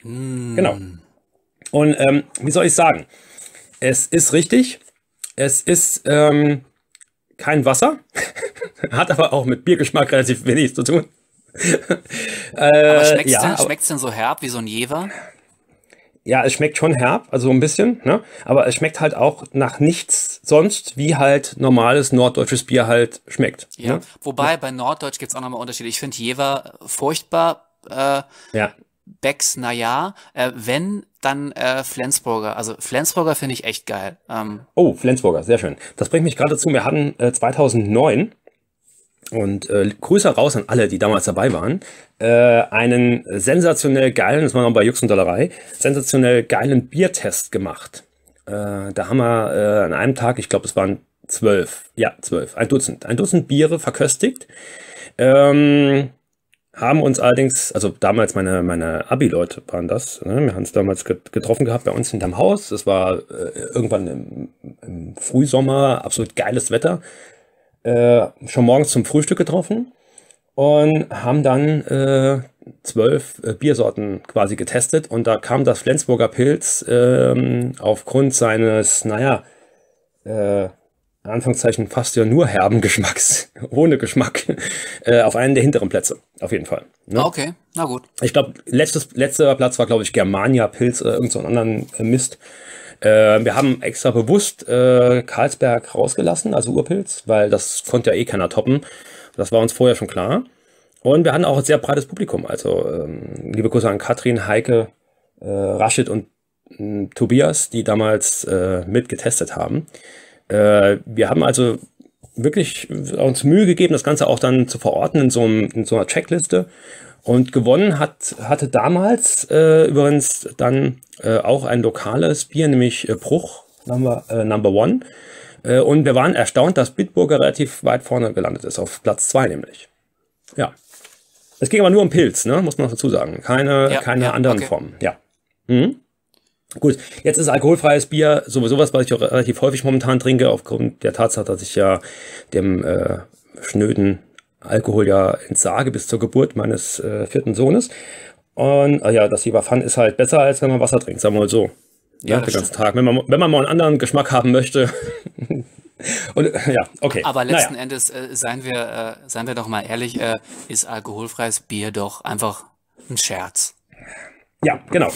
Mm. Genau. Und ähm, wie soll ich sagen? Es ist richtig, es ist ähm, kein Wasser, hat aber auch mit Biergeschmack relativ wenig zu tun. Aber schmeckt es ja, denn, denn so herb wie so ein Jever? Ja, es schmeckt schon herb, also ein bisschen, ne? Aber es schmeckt halt auch nach nichts sonst, wie halt normales norddeutsches Bier halt schmeckt. Ja. Ne? Wobei ja. Bei Norddeutsch gibt es auch nochmal Unterschiede. Ich finde Jever furchtbar, äh, ja. Becks, naja, äh, wenn, dann äh, Flensburger. Also Flensburger finde ich echt geil. Ähm. Oh, Flensburger, sehr schön. Das bringt mich gerade dazu, wir hatten äh, zweitausendneun... Und äh, Grüße raus an alle, die damals dabei waren, äh, einen sensationell geilen, das war noch bei Jux und Dollerei, sensationell geilen Biertest gemacht. Äh, da haben wir äh, an einem Tag, ich glaube, es waren zwölf, ja, zwölf, ein Dutzend, ein Dutzend Biere verköstigt. Ähm, haben uns allerdings, also damals meine, meine Abi-Leute waren das, ne? Wir haben uns damals getroffen gehabt bei uns hinterm Haus. Das war äh, irgendwann im, im Frühsommer, absolut geiles Wetter. Äh, schon morgens zum Frühstück getroffen und haben dann äh, zwölf äh, Biersorten quasi getestet, und da kam das Flensburger Pilz äh, aufgrund seines, naja, äh, Anführungszeichen fast ja nur herben Geschmacks, ohne Geschmack, äh, auf einen der hinteren Plätze, auf jeden Fall. Ne? Okay, na gut. Ich glaube, letzter Platz war, glaube ich, Germania Pilz oder äh, irgend so einen anderen äh, Mist. Äh, wir haben extra bewusst äh, Karlsberg rausgelassen, also Urpilz, weil das konnte ja eh keiner toppen. Das war uns vorher schon klar. Und wir hatten auch ein sehr breites Publikum. Also ähm, liebe Grüße an Katrin, Heike, äh, Rashid und äh, Tobias, die damals äh, mitgetestet haben. Äh, wir haben also wirklich uns Mühe gegeben, das Ganze auch dann zu verorten in so, einem, in so einer Checkliste. Und gewonnen hat, hatte damals äh, übrigens dann äh, auch ein lokales Bier, nämlich äh, Bruch, Number, äh, Number One. Äh, und wir waren erstaunt, dass Bitburger relativ weit vorne gelandet ist, auf Platz zwei nämlich. Ja. Es ging aber nur um Pilz, ne? Muss man noch dazu sagen. Keine, ja, keine ja, anderen okay. Formen. Ja. Mhm. Gut, jetzt ist alkoholfreies Bier sowieso was, was ich auch relativ häufig momentan trinke, aufgrund der Tatsache, dass ich ja dem äh, schnöden Alkohol ja entsage bis zur Geburt meines äh, vierten Sohnes. Und äh, ja, das Jever Fun ist halt besser, als wenn man Wasser trinkt, sagen wir mal so. Ja, ja, den ganzen Tag. Wenn man, wenn man mal einen anderen Geschmack haben möchte. Und, ja, okay. Aber letzten naja. Endes, äh, seien, wir, äh, seien wir doch mal ehrlich, äh, ist alkoholfreies Bier doch einfach ein Scherz. Ja, genau.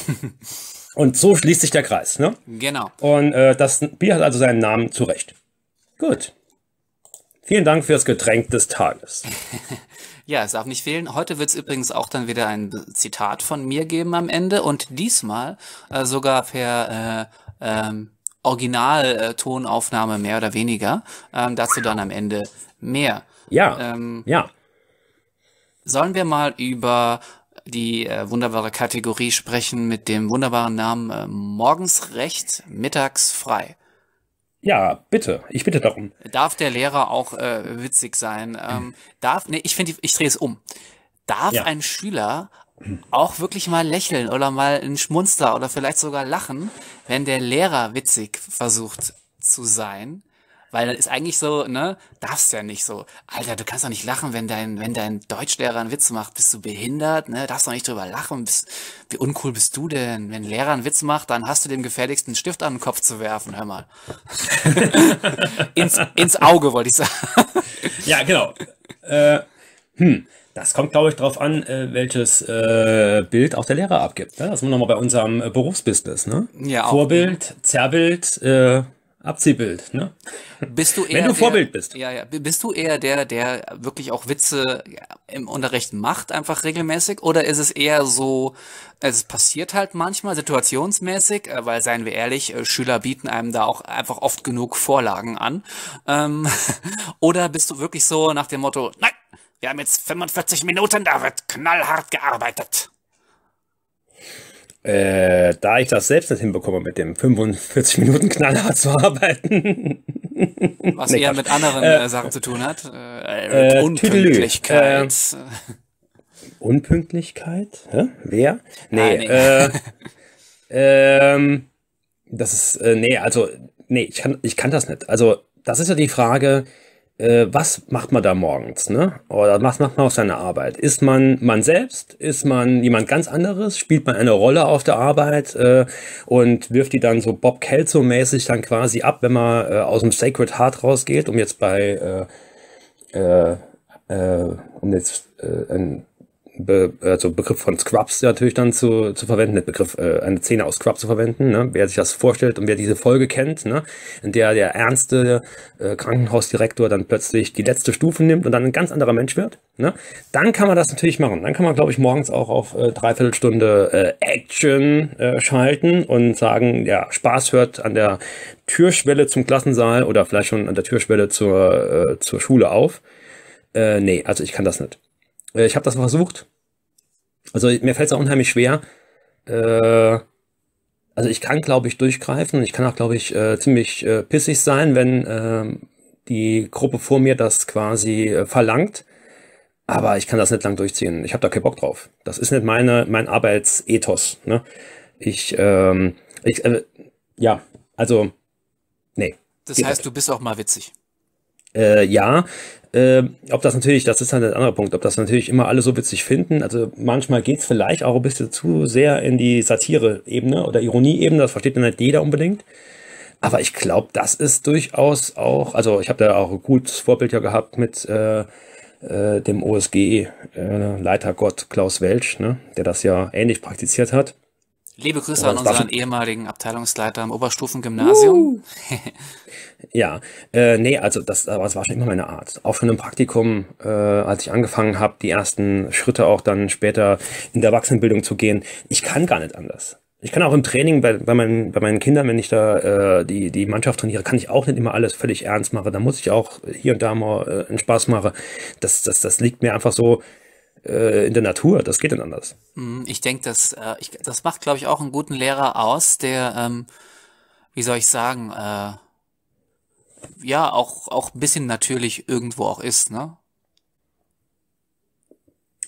Und so schließt sich der Kreis. Ne? Genau. Und äh, das Bier hat also seinen Namen zurecht. Gut. Vielen Dank fürs Getränk des Tages. Ja, es darf nicht fehlen. Heute wird es übrigens auch dann wieder ein Zitat von mir geben am Ende, und diesmal äh, sogar per äh, ähm, Originaltonaufnahme äh, mehr oder weniger. Ähm, dazu dann am Ende mehr. Ja, ähm, ja. Sollen wir mal über die äh, wunderbare Kategorie sprechen mit dem wunderbaren Namen äh, Morgens recht, mittags frei? Ja, bitte. Ich bitte darum. Darf der Lehrer auch äh, witzig sein? Ähm, darf, nee, ich finde, ich drehe es um. Darf ja. ein Schüler auch wirklich mal lächeln oder mal einen Schmunzler oder vielleicht sogar lachen, wenn der Lehrer witzig versucht zu sein? Weil das ist eigentlich so, ne, darfst ja nicht so. Alter, du kannst doch nicht lachen, wenn dein, wenn dein Deutschlehrer einen Witz macht, bist du behindert, ne, darfst doch nicht drüber lachen, bist, wie uncool bist du denn? Wenn ein Lehrer einen Witz macht, dann hast du dem gefährlichsten Stift an den Kopf zu werfen, hör mal. ins, ins Auge, wollte ich sagen. Ja, genau. Äh, hm. Das kommt, glaube ich, darauf an, welches äh, Bild auch der Lehrer abgibt. Ne? Das sind wir nochmal bei unserem äh, Berufsbusiness. Ne? Ja, Vorbild, auch. Zerrbild, äh, Abziehbild. Ne? Bist du eher Wenn du der, Vorbild bist. Ja, ja. Bist du eher der, der wirklich auch Witze im Unterricht macht, einfach regelmäßig? Oder ist es eher so, es passiert halt manchmal situationsmäßig, weil, seien wir ehrlich, Schüler bieten einem da auch einfach oft genug Vorlagen an. Ähm, oder bist du wirklich so nach dem Motto, nein, wir haben jetzt fünfundvierzig Minuten, da wird knallhart gearbeitet. Äh, da ich das selbst nicht hinbekomme, mit dem fünfundvierzig Minuten knallhart zu arbeiten. Was nee, eher Quatsch. Mit anderen äh, Sachen zu tun hat. Äh, äh, Unpünktlichkeit. Äh, Unpünktlichkeit? Hä? Wer? Nee. Ah, nee. Äh, ähm, das ist, äh, nee, also, nee, ich kann, ich kann das nicht. Also, das ist ja die Frage, was macht man da morgens, ne? Oder was macht man auf seiner Arbeit? Ist man man selbst? Ist man jemand ganz anderes? Spielt man eine Rolle auf der Arbeit äh, und wirft die dann so Bob Kelso-mäßig dann quasi ab, wenn man äh, aus dem Sacred Heart rausgeht, um jetzt bei äh, äh, äh, um jetzt äh, ein Be also Begriff von Scrubs natürlich dann zu, zu verwenden, den Begriff, äh, eine Szene aus Scrubs zu verwenden, ne? Wer sich das vorstellt und wer diese Folge kennt, ne? In der der ernste äh, Krankenhausdirektor dann plötzlich die letzte Stufe nimmt und dann ein ganz anderer Mensch wird, ne? Dann kann man das natürlich machen. Dann kann man, glaube ich, morgens auch auf äh, Dreiviertelstunde äh, Action äh, schalten und sagen, ja, Spaß hört an der Türschwelle zum Klassensaal oder vielleicht schon an der Türschwelle zur, äh, zur Schule auf. Äh, nee, also ich kann das nicht. Ich habe das versucht. Also mir fällt es auch unheimlich schwer. Äh, also ich kann, glaube ich, durchgreifen. Ich kann auch, glaube ich, äh, ziemlich äh, pissig sein, wenn äh, die Gruppe vor mir das quasi äh, verlangt. Aber ich kann das nicht lang durchziehen. Ich habe da keinen Bock drauf. Das ist nicht meine, mein Arbeitsethos. Ne? Ich, ähm, ich äh, ja, also, nee. Das heißt, du bist auch mal witzig. Äh, ja, äh, ob das natürlich, das ist halt ein anderer Punkt, ob das natürlich immer alle so witzig finden, also manchmal geht's vielleicht auch ein bisschen zu sehr in die Satire-Ebene oder Ironie-Ebene, das versteht dann nicht jeder unbedingt, aber ich glaube, das ist durchaus auch, also ich habe da auch ein gutes Vorbild ja gehabt mit äh, äh, dem O S G-Leitergott äh, Klaus Welsch, ne, der das ja ähnlich praktiziert hat. Liebe Grüße an unseren ehemaligen Abteilungsleiter am Oberstufengymnasium. Uh. Ja, äh, nee, also das, das war schon immer meine Art. Auch schon im Praktikum, äh, als ich angefangen habe, die ersten Schritte auch dann später in der Erwachsenenbildung zu gehen. Ich kann gar nicht anders. Ich kann auch im Training bei, bei, meinen, bei meinen Kindern, wenn ich da äh, die, die Mannschaft trainiere, kann ich auch nicht immer alles völlig ernst machen. Da muss ich auch hier und da mal äh, einen Spaß machen. Das, das, das liegt mir einfach so in der Natur, das geht dann anders. Ich denke, das, äh, ich, das macht, glaube ich, auch einen guten Lehrer aus, der, ähm, wie soll ich sagen, äh, ja, auch, auch ein bisschen natürlich irgendwo auch ist, ne?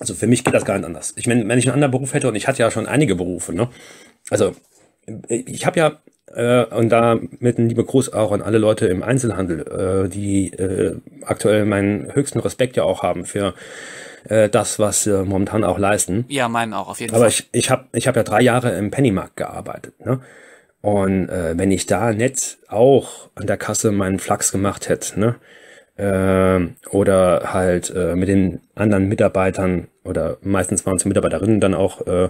Also für mich geht das gar nicht anders. Ich meine, wenn ich einen anderen Beruf hätte, und ich hatte ja schon einige Berufe, ne? Also, ich habe ja, äh, und da mit einem lieben Gruß auch an alle Leute im Einzelhandel, äh, die äh, aktuell meinen höchsten Respekt ja auch haben für das, was wir momentan auch leisten. Ja, meinen auch, auf jeden Fall. Aber ich, ich habe ich hab ja drei Jahre im Pennymarkt gearbeitet. Ne? Und äh, wenn ich da nett auch an der Kasse meinen Flachs gemacht hätte, ne? äh, oder halt äh, mit den anderen Mitarbeitern, oder meistens waren es Mitarbeiterinnen dann auch, äh,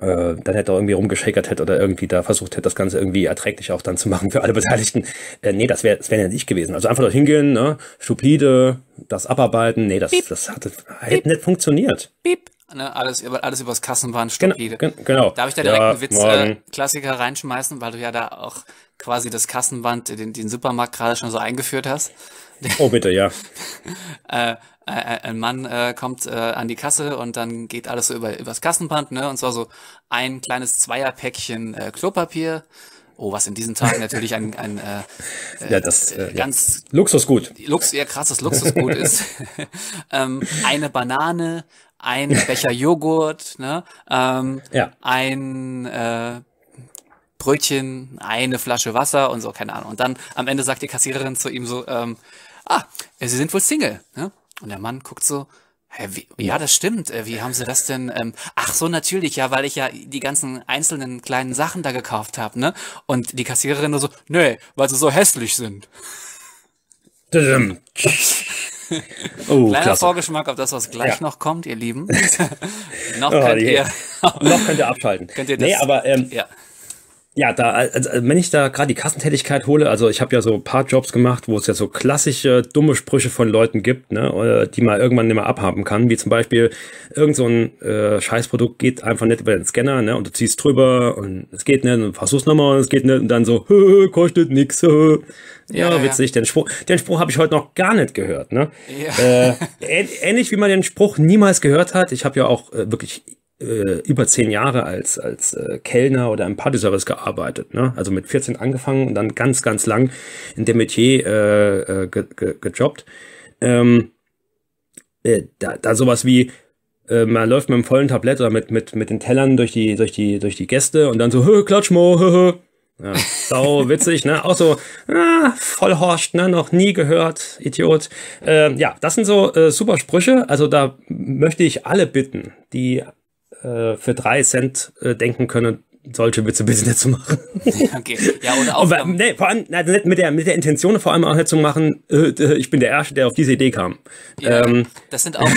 äh, dann hätte er irgendwie rumgeschäkert hätte oder irgendwie da versucht hätte, das Ganze irgendwie erträglich auch dann zu machen für alle Beteiligten. Äh, nee, das wäre das wär ja nicht gewesen. Also einfach dorthin gehen, ne? Stupide, das abarbeiten, nee, das, das hatte, hätte nicht funktioniert. Piep. Ne, alles, über, alles übers Kassenband, stupide. Genau, genau. Darf ich da direkt ja, einen Witz-Klassiker äh, reinschmeißen, weil du ja da auch quasi das Kassenband, den, den Supermarkt gerade schon so eingeführt hast. Oh, bitte, ja. äh, ein Mann äh, kommt äh, an die Kasse und dann geht alles so über übers Kassenband, ne? Und zwar so ein kleines Zweierpäckchen äh, Klopapier. Oh, was in diesen Tagen natürlich ein, ein äh, ja, das, äh, ganz ja. Luxusgut. Lux, ja, krasses Luxusgut ist. ähm, eine Banane, ein Becher Joghurt, ne? Ähm, ja. Ein äh, Brötchen, eine Flasche Wasser und so, keine Ahnung. Und dann am Ende sagt die Kassiererin zu ihm so, ähm, ah, Sie sind wohl Single, ne? Und der Mann guckt so, hä, wie, ja, das stimmt, wie haben Sie das denn, ähm, ach so, natürlich, ja, weil ich ja die ganzen einzelnen kleinen Sachen da gekauft habe, ne? Und die Kassiererin nur so, nee, weil Sie so hässlich sind. Oh, kleiner klasse. Vorgeschmack auf das, was gleich ja. noch kommt, ihr Lieben. noch, oh, könnt yeah. ihr, noch könnt ihr abschalten. Könnt ihr das, nee, aber ähm, ja. ja, da, also, wenn ich da gerade die Kassentätigkeit hole, also ich habe ja so ein paar Jobs gemacht, wo es ja so klassische dumme Sprüche von Leuten gibt, ne, die man irgendwann nicht mehr abhaben kann, wie zum Beispiel irgend so ein äh, Scheißprodukt geht einfach nicht über den Scanner, ne, und du ziehst drüber und es geht nicht und versuchst nochmal und es geht nicht und dann so, hö, kostet nix, hö. Ja, ja, witzig, ja. den Spruch, den Spruch habe ich heute noch gar nicht gehört, ne? Ja. Äh, ähnlich wie man den Spruch niemals gehört hat, ich habe ja auch äh, wirklich Äh, über zehn Jahre als als äh, Kellner oder im Partyservice gearbeitet, ne? Also mit vierzehn angefangen und dann ganz ganz lang in dem Metier äh, äh, ge ge gejobbt. Ähm, äh, da, da sowas wie äh, man läuft mit dem vollen Tablett oder mit mit mit den Tellern durch die durch die durch die Gäste und dann so hö, Klatschmo, hö, hö. Ja, sau witzig, ne? Auch so, ah, Vollhorst, ne? Noch nie gehört, Idiot. Ähm, ja, das sind so äh, super Sprüche. Also da möchte ich alle bitten, die für drei Cent äh, denken können, solche Witze bitte nicht zu machen. Okay. Ja, oder auch. Und, nee, vor allem na, mit, der, mit der Intention vor allem auch nicht zu machen, äh, ich bin der Erste, der auf diese Idee kam. Ja, ähm. Das sind auch,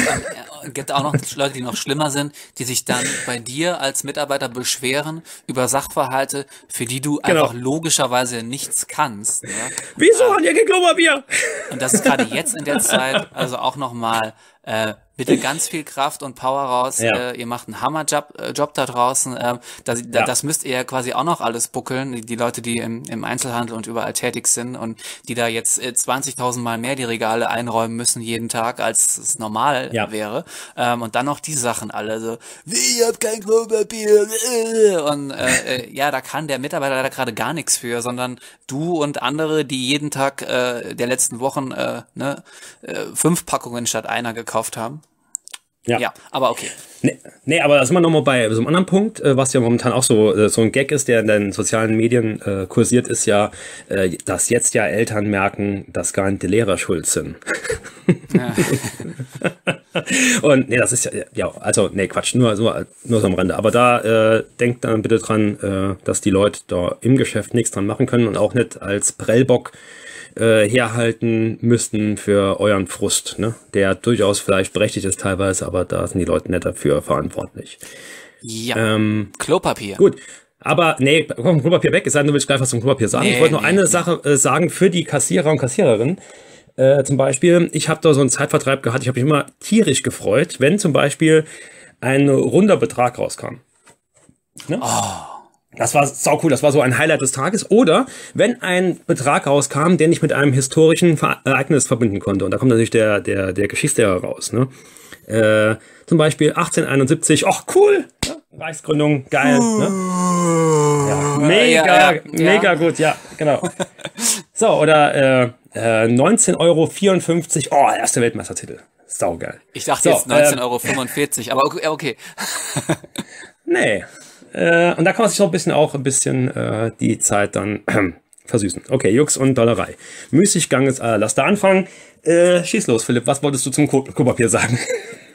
äh, gibt auch noch Leute, die noch schlimmer sind, die sich dann bei dir als Mitarbeiter beschweren über Sachverhalte, für die du genau. einfach logischerweise nichts kannst. Ne? Wieso ähm, an ihr Gekloberbier? Und das ist gerade jetzt in der Zeit, also auch nochmal, äh, bitte ganz viel Kraft und Power raus. Ja. Äh, ihr macht einen Hammerjob äh, Job da draußen. Äh, das, da, ja. das müsst ihr quasi auch noch alles buckeln. Die, die Leute, die im, im Einzelhandel und überall tätig sind und die da jetzt äh, zwanzigtausend Mal mehr die Regale einräumen müssen jeden Tag, als es normal ja. wäre. Ähm, und dann noch die Sachen alle so, wie, ich hab kein Klopapier. Äh, und äh, äh, ja, da kann der Mitarbeiter leider gerade gar nichts für, sondern du und andere, die jeden Tag äh, der letzten Wochen äh, ne, äh, fünf Packungen statt einer gekauft haben. Ja. ja, aber okay. Nee, nee, aber da sind wir nochmal bei so einem anderen Punkt, was ja momentan auch so, so ein Gag ist, der in den sozialen Medien äh, kursiert, ist ja, äh, dass jetzt ja Eltern merken, dass gar nicht die Lehrer schuld sind. Ja. Und nee, das ist ja, ja, also nee, Quatsch, nur, nur, nur so am Rande. Aber da äh, denkt dann bitte dran, äh, dass die Leute da im Geschäft nichts dran machen können und auch nicht als Prellbock Äh, herhalten müssten für euren Frust, ne? Der durchaus vielleicht berechtigt ist teilweise, aber da sind die Leute nicht dafür verantwortlich. Ja, ähm, Klopapier. Gut, aber nee, komm, Klopapier weg, es sei denn, du willst gleich was zum Klopapier sagen. Nee, ich wollte nur nee, eine nee. Sache äh, sagen für die Kassierer und Kassiererinnen. Äh, zum Beispiel, ich habe da so einen Zeitvertreib gehabt, ich habe mich immer tierisch gefreut, wenn zum Beispiel ein runder Betrag rauskam. Ne? Oh. Das war sau cool, das war so ein Highlight des Tages. Oder wenn ein Betrag rauskam, den ich mit einem historischen Ereignis verbinden konnte. Und da kommt natürlich der, der, der Geschichtslehrer raus. Ne? Äh, zum Beispiel achtzehnhunderteinundsiebzig, ach cool, ne? Reichsgründung, geil. Ne? Ja, mega, ja, ja, ja. mega ja. gut, ja, genau. So, oder äh, äh, neunzehn Euro vierundfünfzig, oh, erster Weltmeistertitel, saugeil. Ich dachte so, jetzt neunzehn Euro fünfundvierzig, äh, aber okay. okay. Nee. Äh, und da kann man sich so ein bisschen auch ein bisschen äh, die Zeit dann äh, versüßen. Okay, Jux und Dollerei. Müßiggang ist aller Laster anfangen. Äh, schieß los, Philipp. Was wolltest du zum Klopapier sagen?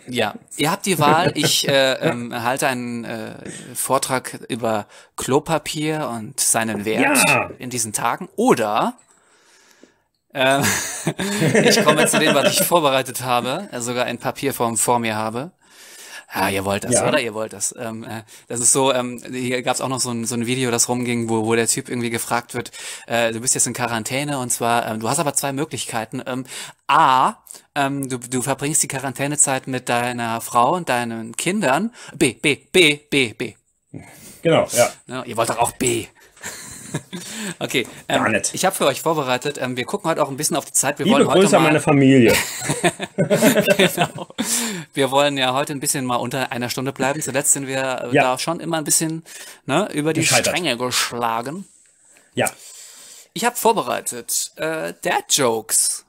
Ja, ihr habt die Wahl. Ich äh, ähm, halte einen äh, Vortrag über Klopapier und seinen Wert ja. in diesen Tagen. Oder äh, ich komme zu dem, was ich vorbereitet habe, sogar in Papierform vor mir habe. Ah, ihr wollt das, ja. oder? Ihr wollt das. Ähm, äh, das ist so, ähm, hier gab es auch noch so ein, so ein Video, das rumging, wo, wo der Typ irgendwie gefragt wird, äh, du bist jetzt in Quarantäne und zwar, ähm, du hast aber zwei Möglichkeiten. Ähm, A, ähm, du, du verbringst die Quarantänezeit mit deiner Frau und deinen Kindern. B, B, B, B, B. Genau, ja. ja ihr wollt doch auch B. Okay, ähm, Gar nicht. Ich habe für euch vorbereitet, ähm, wir gucken heute auch ein bisschen auf die Zeit. Wir Liebe wollen heute Grüße mal an meine Familie. Genau. Wir wollen ja heute ein bisschen mal unter einer Stunde bleiben. Zuletzt sind wir ja. da schon immer ein bisschen ne, über die Gescheitert. Stränge geschlagen. Ja. Ich habe vorbereitet äh, Dad Jokes.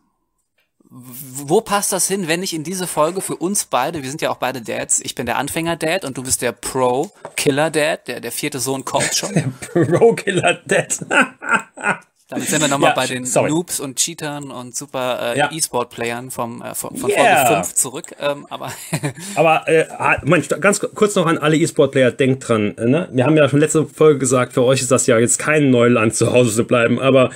wo passt das hin, wenn ich in diese Folge für uns beide, wir sind ja auch beide Dads, ich bin der Anfänger-Dad und du bist der Pro-Killer-Dad, der, der vierte Sohn kommt schon. Der Pro-Killer-Dad. Damit sind wir nochmal ja, bei den sorry. Noobs und Cheatern und super äh, ja. E-Sport-Playern vom äh, von, von yeah. Folge fünf zurück. Ähm, aber aber äh, Mensch, ganz kurz noch an alle E-Sport-Player, denkt dran. Äh, ne? Wir haben ja schon letzte Folge gesagt, für euch ist das ja jetzt kein Neuland, zu Hause zu bleiben, aber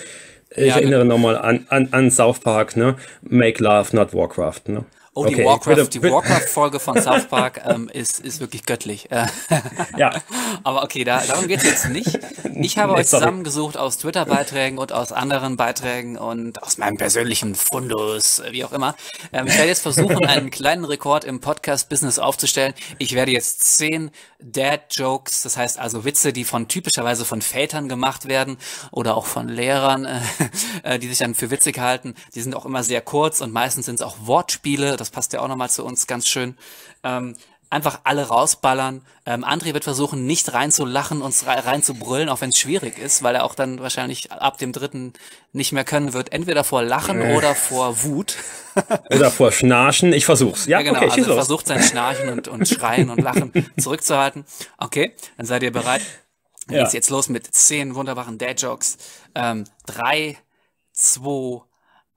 ich ja, erinnere genau. nochmal an, an, an South Park, ne? Make Love, not Warcraft, ne? Oh, die okay, Warcraft, die Warcraft-Folge von South Park ähm, ist, ist wirklich göttlich. Ja. Aber okay, da, darum geht's jetzt nicht. Ich habe nee, euch sorry. zusammengesucht aus Twitter-Beiträgen und aus anderen Beiträgen und aus meinem persönlichen Fundus, wie auch immer. Ähm, ich werde jetzt versuchen, einen kleinen Rekord im Podcast-Business aufzustellen. Ich werde jetzt zehn Dad-Jokes, das heißt also Witze, die von typischerweise von Vätern gemacht werden oder auch von Lehrern, äh, die sich dann für witzig halten. Die sind auch immer sehr kurz und meistens sind es auch Wortspiele. Das passt ja auch nochmal zu uns ganz schön. Ähm, einfach alle rausballern. Ähm, André wird versuchen, nicht reinzulachen und reinzubrüllen, auch wenn es schwierig ist, weil er auch dann wahrscheinlich ab dem dritten nicht mehr können wird. Entweder vor Lachen äh. oder vor Wut. Oder vor Schnarchen. Ich versuch's. Ja, ja genau. Okay, also er versucht sein Schnarchen und, und Schreien und Lachen zurückzuhalten. Okay, dann seid ihr bereit. Dann ja. geht's jetzt los mit zehn wunderbaren Dad-Jokes. Ähm, drei, zwei,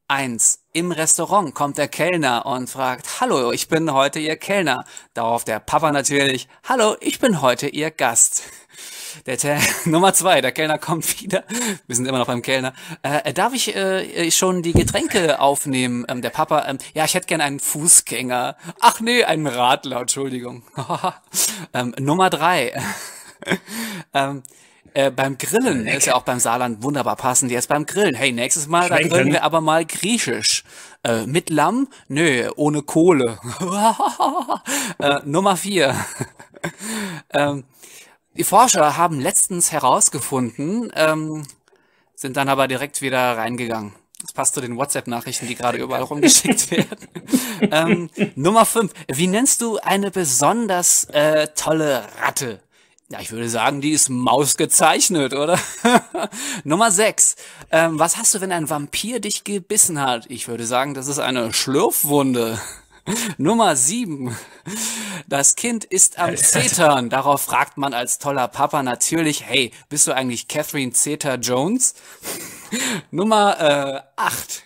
eins. Im Restaurant kommt der Kellner und fragt, hallo, ich bin heute Ihr Kellner. Darauf der Papa natürlich, hallo, ich bin heute Ihr Gast. Der Te Nummer zwei, der Kellner kommt wieder. Wir sind immer noch beim Kellner. Äh, darf ich äh, schon die Getränke aufnehmen? Ähm, der Papa, ähm, ja, ich hätte gern einen Fußgänger. Ach nee, einen Radler, Entschuldigung. ähm, Nummer drei. ähm, Äh, beim Grillen Lecker. Ist ja auch beim Saarland wunderbar passend. Jetzt beim Grillen. Hey, nächstes Mal, da grillen wir aber mal griechisch. Äh, mit Lamm? Nö, ohne Kohle. äh, Nummer vier. ähm, die Forscher haben letztens herausgefunden, ähm, sind dann aber direkt wieder reingegangen. Das passt zu den WhatsApp-Nachrichten, die gerade überall rumgeschickt werden. ähm, Nummer fünf. Wie nennst du eine besonders äh, tolle Ratte? Ja, ich würde sagen, die ist mausgezeichnet, oder? Nummer sechs. Ähm, was hast du, wenn ein Vampir dich gebissen hat? Ich würde sagen, das ist eine Schlürfwunde. Nummer sieben. Das Kind ist am Zetern. Darauf fragt man als toller Papa natürlich, hey, bist du eigentlich Catherine Zeta-Jones? Nummer äh, acht.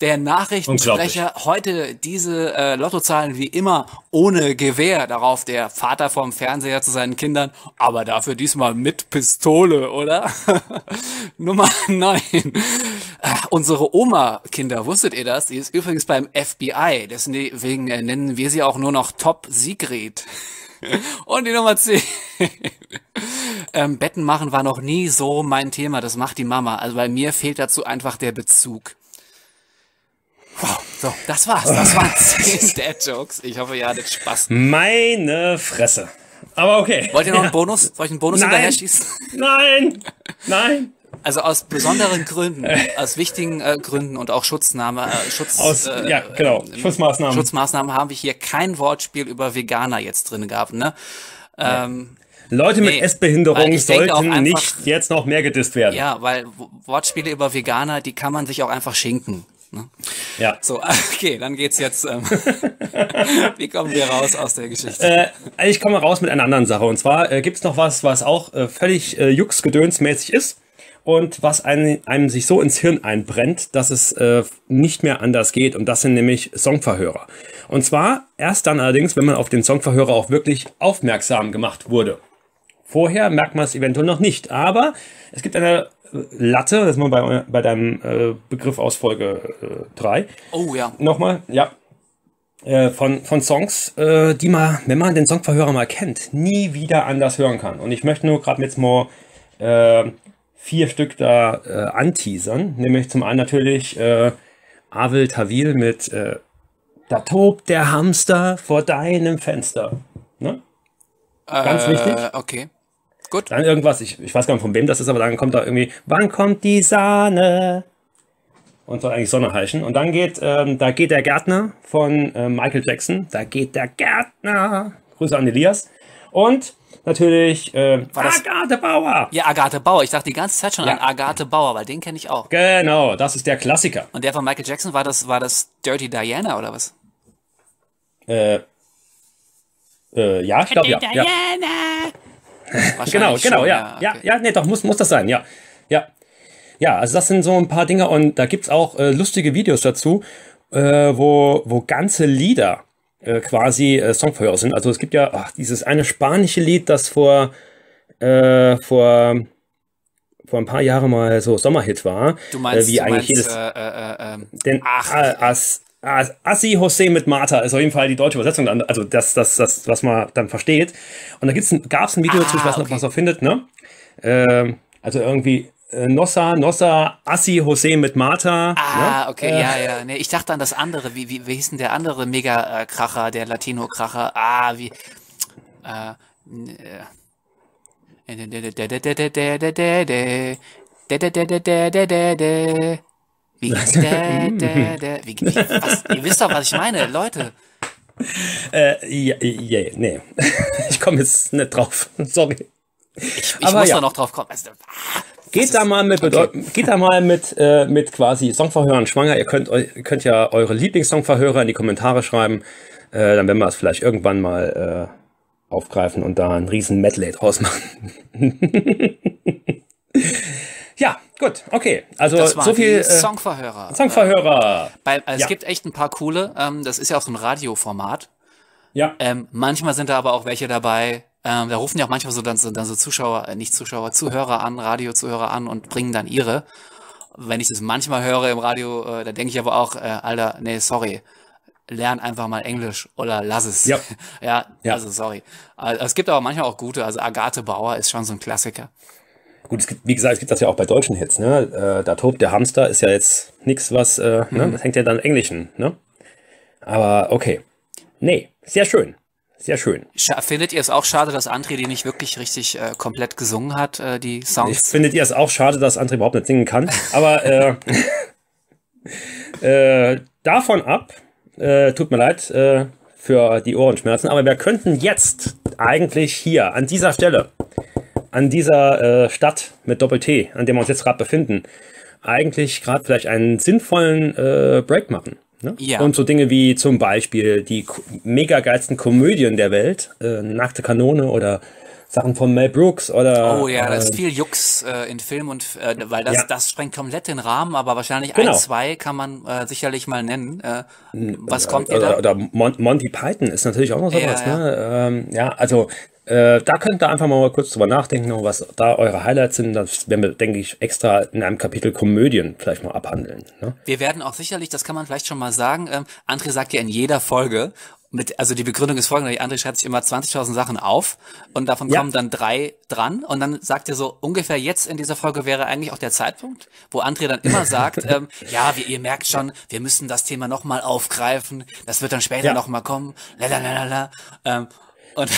Der Nachrichtensprecher heute diese äh, Lottozahlen wie immer ohne Gewehr. Darauf der Vater vom Fernseher zu seinen Kindern, aber dafür diesmal mit Pistole, oder? Nummer neun. Äh, unsere Oma, Kinder, wusstet ihr das? Die ist übrigens beim F B I. Deswegen äh, nennen wir sie auch nur noch Top Sigrid. Und die Nummer zehn. ähm, Betten machen war noch nie so mein Thema. Das macht die Mama. Also bei mir fehlt dazu einfach der Bezug. Wow, so, das war's. Das waren zehn Dad-Jokes. Ich hoffe, ihr hattet Spaß. Meine Fresse. Aber okay. Wollt ihr noch ja. einen Bonus? Soll ich einen Bonus Nein. hinterher schießen? Nein! Nein! Also aus besonderen Gründen, aus wichtigen äh, Gründen und auch Schutznahme, äh, Schutz, aus, äh, ja, genau. Schutzmaßnahmen. Schutzmaßnahmen haben wir hier kein Wortspiel über Veganer jetzt drin gehabt, ne? Ja. Ähm, Leute mit nee, Essbehinderung sollten einfach, nicht jetzt noch mehr gedisst werden. Ja, weil Wortspiele über Veganer, die kann man sich auch einfach schinken. Ne? Ja. So, okay, dann geht's jetzt. Ähm, wie kommen wir raus aus der Geschichte? Äh, ich komme raus mit einer anderen Sache. Und zwar äh, gibt's noch was, was auch äh, völlig äh, Jux-gedönsmäßig ist und was einem, einem sich so ins Hirn einbrennt, dass es äh, nicht mehr anders geht. Und das sind nämlich Songverhörer. Und zwar erst dann allerdings, wenn man auf den Songverhörer auch wirklich aufmerksam gemacht wurde. Vorher merkt man es eventuell noch nicht. Aber es gibt eine Latte, das ist mal bei, bei deinem äh, Begriff aus Folge drei. Äh, oh ja. Nochmal, ja. Äh, von, von Songs, äh, die man, wenn man den Songverhörer mal kennt, nie wieder anders hören kann. Und ich möchte nur gerade jetzt mal äh, vier Stück da äh, anteasern. Nämlich zum einen natürlich äh, Avil Tawil mit äh, Da tobt der Hamster vor deinem Fenster. Ne? Äh, Ganz wichtig. Okay. Gut. Dann irgendwas, ich, ich weiß gar nicht, von wem das ist, aber dann kommt da irgendwie, wann kommt die Sahne? Und soll eigentlich Sonne heißen. Und dann geht, ähm, da geht der Gärtner von äh, Michael Jackson. Da geht der Gärtner. Grüße an Elias. Und natürlich äh, war das Agathe Bauer. Ja, Agathe Bauer. Ich dachte die ganze Zeit schon ja. an Agathe Bauer, weil den kenne ich auch. Genau, das ist der Klassiker. Und der von Michael Jackson, war das, war das Dirty Diana oder was? Äh, äh ja, ich glaube ja. Dirty Diana! Ja. Genau, schon, genau, ja. Ja, okay. ja, ja, nee, doch, muss, muss das sein, ja. Ja, ja, also das sind so ein paar Dinge und da gibt es auch äh, lustige Videos dazu, äh, wo, wo ganze Lieder äh, quasi äh, Songverhörer sind. Also es gibt ja ach, dieses eine spanische Lied, das vor, äh, vor, vor ein paar Jahren mal so Sommerhit war. Du meinst, äh, wie du eigentlich meinst, jedes, äh, äh, äh, den ach, äh, as, as, Assi Jose mit Martha ist auf jeden Fall die deutsche Übersetzung, also das, das, das was man dann versteht. Und da gab es ein Video ah, dazu, ich weiß nicht, ob man es noch findet, ne? Äh, also irgendwie Nossa, Nossa, Assi, Jose mit Martha. Ah, ne? Okay, äh, ja, ja. Nee, ich dachte an das andere. Wie, wie, wie hieß denn der andere Mega-Kracher, der Latino-Kracher? Ah, wie... Äh, wie geht's? Wie geht's? Was? Ihr wisst doch, was ich meine, Leute. Äh, ja, ja, nee. Ich komme jetzt nicht drauf, sorry. Ich, ich Aber muss ja. da noch drauf kommen. Also, Geht da mal mit, okay. geht da mal mit, äh, mit quasi Songverhörern schwanger. Ihr könnt, ihr könnt ja eure Lieblingssongverhörer in die Kommentare schreiben. Äh, dann werden wir es vielleicht irgendwann mal äh, aufgreifen und da einen riesen Medley draus machen. Ja, gut, okay. Also das waren so viel äh, Songverhörer. Songverhörer. Äh, bei, also ja. Es gibt echt ein paar coole. Ähm, das ist ja auch so ein Radioformat. Ja. Ähm, manchmal sind da aber auch welche dabei. Ähm, da rufen ja auch manchmal so dann so, dann so Zuschauer, äh, nicht Zuschauer, Zuhörer an, Radio-Zuhörer an und bringen dann ihre. Wenn ich das manchmal höre im Radio, äh, da denke ich aber auch, äh, Alter, nee, sorry, lern einfach mal Englisch oder lass es. Ja, ja, ja. Also sorry. Also, es gibt aber manchmal auch gute, also Agathe Bauer ist schon so ein Klassiker. Gut, es gibt, wie gesagt, es gibt das ja auch bei deutschen Hits, ne? Äh, da tobt der Hamster, ist ja jetzt nichts, was, äh, mhm. ne? Das hängt ja dann im Englischen, ne? Aber okay. Nee, sehr schön. Sehr schön. Findet ihr es auch schade, dass André die nicht wirklich richtig äh, komplett gesungen hat, äh, die Songs? Findet ihr es auch schade, dass André überhaupt nicht singen kann? Aber äh, äh, davon ab, äh, tut mir leid äh, für die Ohrenschmerzen, aber wir könnten jetzt eigentlich hier, an dieser Stelle, an dieser äh, Stadt mit Doppel-T, an der wir uns jetzt gerade befinden, eigentlich gerade vielleicht einen sinnvollen äh, Break machen. Ne? Ja. Und so Dinge wie zum Beispiel die mega geilsten Komödien der Welt, äh, Nackte Kanone oder Sachen von Mel Brooks oder... Oh ja, äh, das ist viel Jux äh, in Film und äh, weil das, ja. das sprengt komplett den Rahmen, aber wahrscheinlich genau. ein, zwei kann man äh, sicherlich mal nennen. Äh, was kommt dir da? Oder Mon Monty Python ist natürlich auch noch sowas. Ja, ja. Ne? Ähm, ja also äh, da könnt ihr einfach mal kurz drüber nachdenken, was da eure Highlights sind. Das werden wir, denke ich, extra in einem Kapitel Komödien vielleicht mal abhandeln. Ne? Wir werden auch sicherlich, das kann man vielleicht schon mal sagen, ähm, André sagt ja in jeder Folge, Mit, also die Begründung ist folgende, André schreibt sich immer zwanzigtausend Sachen auf und davon ja. kommen dann drei dran und dann sagt er so, ungefähr jetzt in dieser Folge wäre eigentlich auch der Zeitpunkt, wo André dann immer sagt, ähm, ja, wie, ihr merkt schon, wir müssen das Thema nochmal aufgreifen, das wird dann später ja. nochmal kommen, lalalala, ähm, und,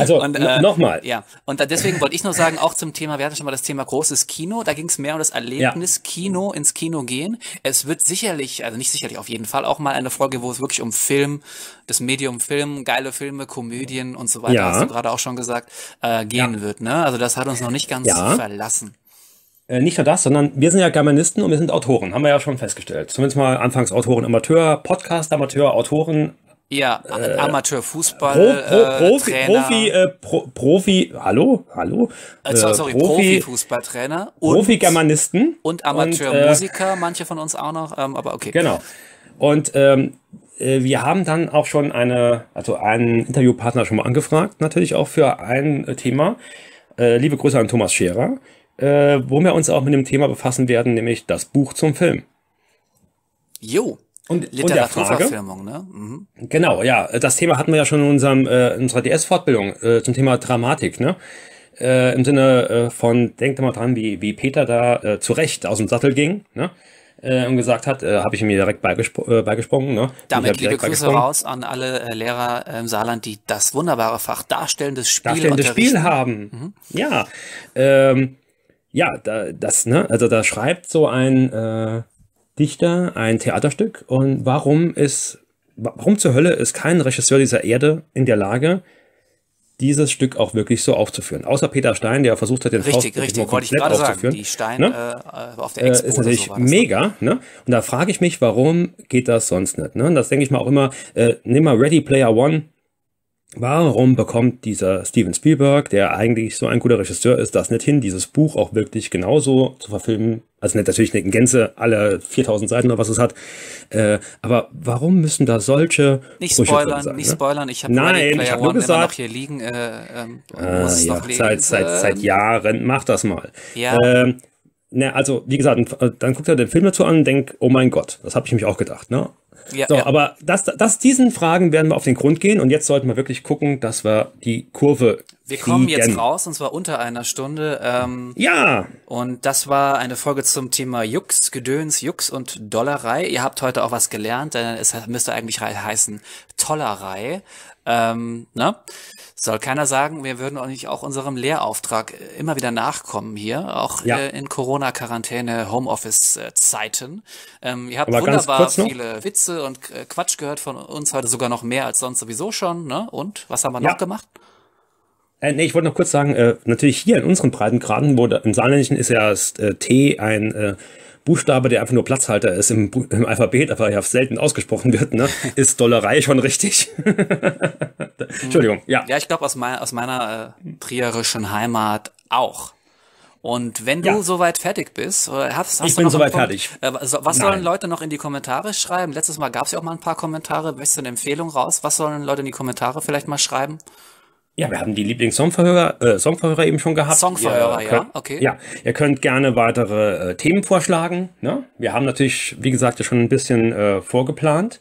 also äh, nochmal. Ja, und deswegen wollte ich nur sagen, auch zum Thema, wir hatten schon mal das Thema großes Kino, da ging es mehr um das Erlebnis, ja. Kino, ins Kino gehen. Es wird sicherlich, also nicht sicherlich, auf jeden Fall auch mal eine Folge, wo es wirklich um Film, das Medium Film, geile Filme, Komödien und so weiter, ja. hast du gerade auch schon gesagt, äh, gehen ja. wird. Ne? Also das hat uns noch nicht ganz ja. verlassen. Äh, nicht nur das, sondern wir sind ja Germanisten und wir sind Autoren, haben wir ja schon festgestellt. Zumindest mal anfangs Autoren, Amateur, Podcast, Amateur, Autoren, Ja, äh, Amateurfußball, Pro, Pro, Profi, äh, Profi, äh, Pro, Profi, hallo, hallo. Äh, sorry, Profi-Fußballtrainer. Profi Profi-Germanisten. Und, und Amateurmusiker, äh, manche von uns auch noch, ähm, aber okay. Genau. Und ähm, wir haben dann auch schon eine, also einen Interviewpartner schon mal angefragt, natürlich auch für ein Thema. Äh, liebe Grüße an Thomas Scherer, äh, wo wir uns auch mit dem Thema befassen werden, nämlich das Buch zum Film. Jo. Und Literaturverfilmung, ne? Mhm. Genau, ja. Das Thema hatten wir ja schon in unserem äh, in unserer D S-Fortbildung äh, zum Thema Dramatik, ne? Äh, Im Sinne äh, von, denkt mal dran, wie wie Peter da äh, zu Recht aus dem Sattel ging, ne? Äh, und gesagt hat, äh, habe ich mir direkt beigespr äh, beigesprungen, ne? Damit liebe Grüße raus an alle äh, Lehrer im Saarland, die das wunderbare Fach Darstellendes Spiel Darstellendes Spiel haben. Mhm. Ja, ähm, ja, da, das, ne? Also da schreibt so ein äh, Dichter, ein Theaterstück und warum ist, warum zur Hölle ist kein Regisseur dieser Erde in der Lage, dieses Stück auch wirklich so aufzuführen. Außer Peter Stein, der versucht hat, den Faust komplett aufzuführen. Die Stein, ne? äh, auf der Expo äh, ist natürlich so mega, ne? Und da frage ich mich, warum geht das sonst nicht? Ne? Und das denke ich mal auch immer, äh, nimm mal Ready Player One. Warum bekommt dieser Steven Spielberg, der eigentlich so ein guter Regisseur ist, das nicht hin, dieses Buch auch wirklich genauso zu verfilmen? Also nicht natürlich nicht in Gänze, alle viertausend Seiten oder was es hat. Äh, aber warum müssen da solche... Nicht spoilern, sein, nicht ne? spoilern. Ich hab Nein, ich habe nur gesagt... Hier liegen, äh, ähm, ah, muss ja, noch seit, seit, seit Jahren, mach das mal. Ja. Ähm, na, also, wie gesagt, dann guckt er den Film dazu an und denkt, oh mein Gott, das habe ich mich auch gedacht, ne? Ja, so, ja. aber das, das, diesen Fragen werden wir auf den Grund gehen und jetzt sollten wir wirklich gucken, dass wir die Kurve Wir kriegen. kommen jetzt raus und zwar unter einer Stunde. Ähm, ja! Und das war eine Folge zum Thema Jux, Gedöns, Jux und Dollerei. Ihr habt heute auch was gelernt, denn es müsste eigentlich heißen Tollerei. Ähm, ne? Soll keiner sagen, wir würden auch nicht auch unserem Lehrauftrag immer wieder nachkommen hier, auch ja. äh, in Corona-Quarantäne, Homeoffice-Zeiten. Ähm, ihr habt Aber wunderbar viele Witze und Quatsch gehört von uns heute, sogar noch mehr als sonst sowieso schon. Ne? Und was haben wir ja. noch gemacht? Äh, nee, ich wollte noch kurz sagen, äh, natürlich hier in unseren Breitengraden, wo da, im Saarländischen ist ja das äh, T ein äh, Buchstabe, der einfach nur Platzhalter ist im, im Alphabet, aber ja selten ausgesprochen wird, ne? Ist Dollerei schon richtig. Entschuldigung, ja. Ja, ich glaube aus, mein, aus meiner äh, trierischen Heimat auch. Und wenn du ja. soweit fertig bist, hast, hast ich du bin soweit fertig. Äh, so, was Nein. sollen Leute noch in die Kommentare schreiben? Letztes Mal gab es ja auch mal ein paar Kommentare. Möchtest du eine Empfehlung raus? Was sollen Leute in die Kommentare vielleicht mal schreiben? Ja, wir haben die Lieblings-Songverhörer äh, Songverhörer eben schon gehabt. Songverhörer, ihr, könnt, ja, okay. Ja, ihr könnt gerne weitere äh, Themen vorschlagen. Ne? Wir haben natürlich, wie gesagt, ja schon ein bisschen äh, vorgeplant.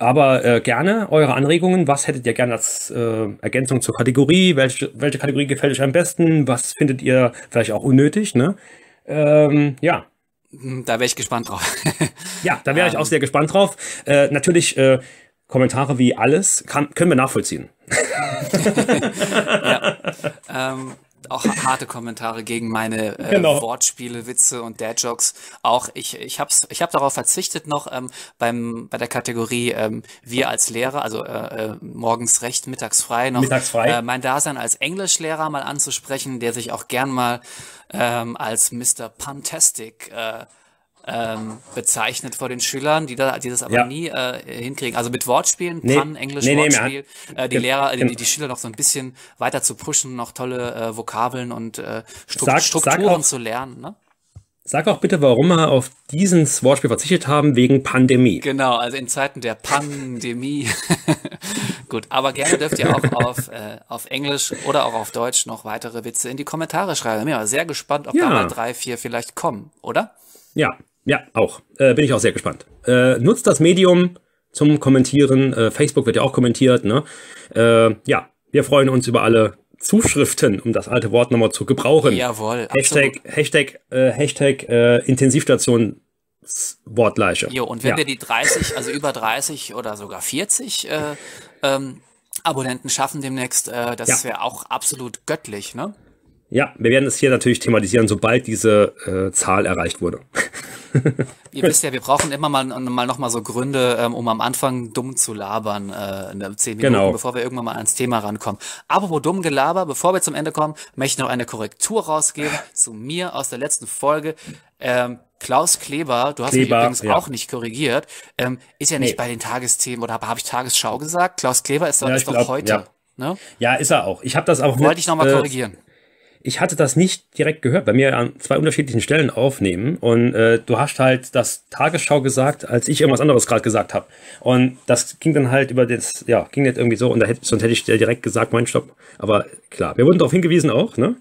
Aber äh, gerne eure Anregungen. Was hättet ihr gerne als äh, Ergänzung zur Kategorie? Welche, welche Kategorie gefällt euch am besten? Was findet ihr vielleicht auch unnötig? Ne? Ähm, ja. Da wäre ich gespannt drauf. ja, da wäre ich auch sehr gespannt drauf. Äh, natürlich... Äh, Kommentare wie alles kann, können wir nachvollziehen. ja. ähm, auch harte Kommentare gegen meine äh, genau. Wortspiele, Witze und Dad-Jokes. Auch ich, ich habe ich hab darauf verzichtet noch ähm, beim, bei der Kategorie ähm, wir als Lehrer, also äh, morgens recht, mittags frei, noch mittags frei. Äh, mein Dasein als Englischlehrer mal anzusprechen, der sich auch gern mal ähm, als Mister Puntastic äh, Ähm, bezeichnet vor den Schülern, die, da, die das aber ja. nie äh, hinkriegen. Also mit Wortspielen, nee, Pan, Englisch, nee, Wortspiel, nee, äh, die Lehrer, die, die Schüler noch so ein bisschen weiter zu pushen, noch tolle äh, Vokabeln und äh, Stru sag, Strukturen sag auch, zu lernen. Ne? Sag auch bitte, warum wir auf dieses Wortspiel verzichtet haben, wegen Pandemie. Genau, also in Zeiten der Pandemie. Gut, aber gerne dürft ihr auch auf, äh, auf Englisch oder auch auf Deutsch noch weitere Witze in die Kommentare schreiben. Ich bin aber sehr gespannt, ob ja. da mal drei, vier vielleicht kommen, oder? Ja. Ja, auch. Äh, bin ich auch sehr gespannt. Äh, nutzt das Medium zum Kommentieren. Äh, Facebook wird ja auch kommentiert. Ne? Äh, ja, wir freuen uns über alle Zuschriften, um das alte Wort nochmal zu gebrauchen. Jawohl, Hashtag, absolut. Hashtag, äh, Hashtag äh, Intensivstation Wortleiche. Jo, und wenn ja. wir die dreißig, also über dreißig oder sogar vierzig äh, ähm, Abonnenten schaffen demnächst, äh, das ja. wäre auch absolut göttlich, ne? Ja, wir werden es hier natürlich thematisieren, sobald diese äh, Zahl erreicht wurde. Ihr wisst ja, wir brauchen immer mal, mal noch mal so Gründe, ähm, um am Anfang dumm zu labern, äh, zehn Minuten, genau. bevor wir irgendwann mal ans Thema rankommen. Apropos dumm Gelaber, bevor wir zum Ende kommen, möchte ich noch eine Korrektur rausgeben zu mir aus der letzten Folge. Ähm, Klaus Kleber, du hast Kleber, mich übrigens ja. auch nicht korrigiert, ähm, ist ja nicht nee. bei den Tagesthemen, oder habe hab ich Tagesschau gesagt? Klaus Kleber ist, ja, ist doch glaub, heute. Ja. Ne? ja, ist er auch. Ich habe das auch. Wollte ich noch mal äh, korrigieren. Ich hatte das nicht direkt gehört, bei mir an zwei unterschiedlichen Stellen aufnehmen und äh, du hast halt das Tagesschau gesagt, als ich irgendwas anderes gerade gesagt habe und das ging dann halt über das, ja, ging nicht irgendwie so und da hätte, sonst hätte ich direkt gesagt, mein Stopp, aber klar, wir wurden darauf hingewiesen auch, ne?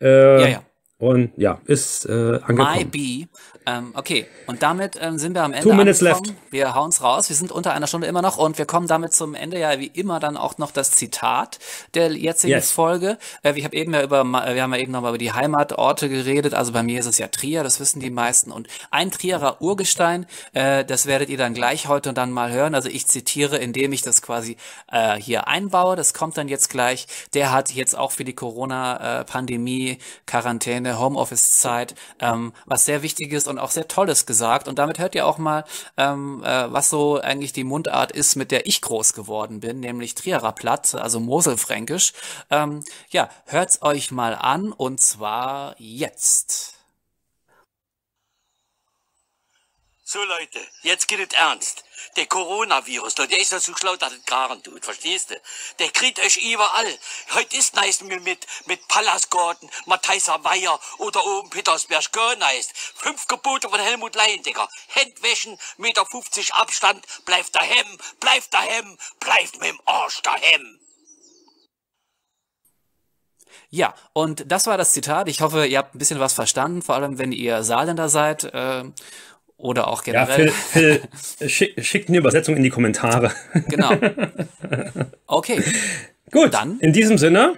Äh, ja, ja. Und ja, ist äh, angekommen. My B. Ähm, okay, und damit ähm, sind wir am Ende Two minutes angekommen. Left. Wir hauen's raus. Wir sind unter einer Stunde immer noch und wir kommen damit zum Ende ja wie immer dann auch noch das Zitat der jetzigen yes. Folge. Äh, ich habe eben ja über, wir haben ja eben noch mal über die Heimatorte geredet. Also bei mir ist es ja Trier, das wissen die meisten. Und ein Trierer Urgestein, äh, das werdet ihr dann gleich heute und dann mal hören. Also ich zitiere, indem ich das quasi äh, hier einbaue. Das kommt dann jetzt gleich. Der hat jetzt auch für die Corona-Pandemie Quarantäne in der Homeoffice-Zeit ähm, was sehr Wichtiges und auch sehr Tolles gesagt. Und damit hört ihr auch mal, ähm, äh, was so eigentlich die Mundart ist, mit der ich groß geworden bin, nämlich Trierer Platt, also Moselfränkisch. Ähm, ja, hört's euch mal an, und zwar jetzt. So Leute, jetzt geht es ernst. Der Coronavirus, Leute, der ist ja so schlau, dass es Garen tut, verstehst du? Der kriegt euch überall. Heute ist nice mit, mit Pallasgarten, Matthiaser Meier oder oben Petersberg, gar nice. Fünf Gebote von Helmut Leyen, Digga. Händ wäschen, eins Komma fünfzig Meter Abstand, bleibt daheim, bleibt daheim, bleibt mit dem Arsch daheim. Ja, und das war das Zitat. Ich hoffe, ihr habt ein bisschen was verstanden, vor allem wenn ihr Saarländer seid. Äh Oder auch generell. Ja, Phil, Phil, schick, schickt eine Übersetzung in die Kommentare. Genau. Okay. Gut, dann. In diesem Sinne,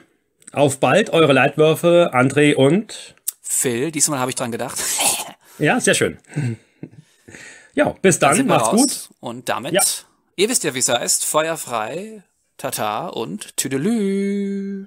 auf bald, eure Leitwölfe, André und Phil. Diesmal habe ich dran gedacht. Ja, sehr schön. Ja, bis dann, dann macht's gut. Und damit, ja. Ihr wisst ja, wie es heißt, Feuer frei, Tata und Tüdelü.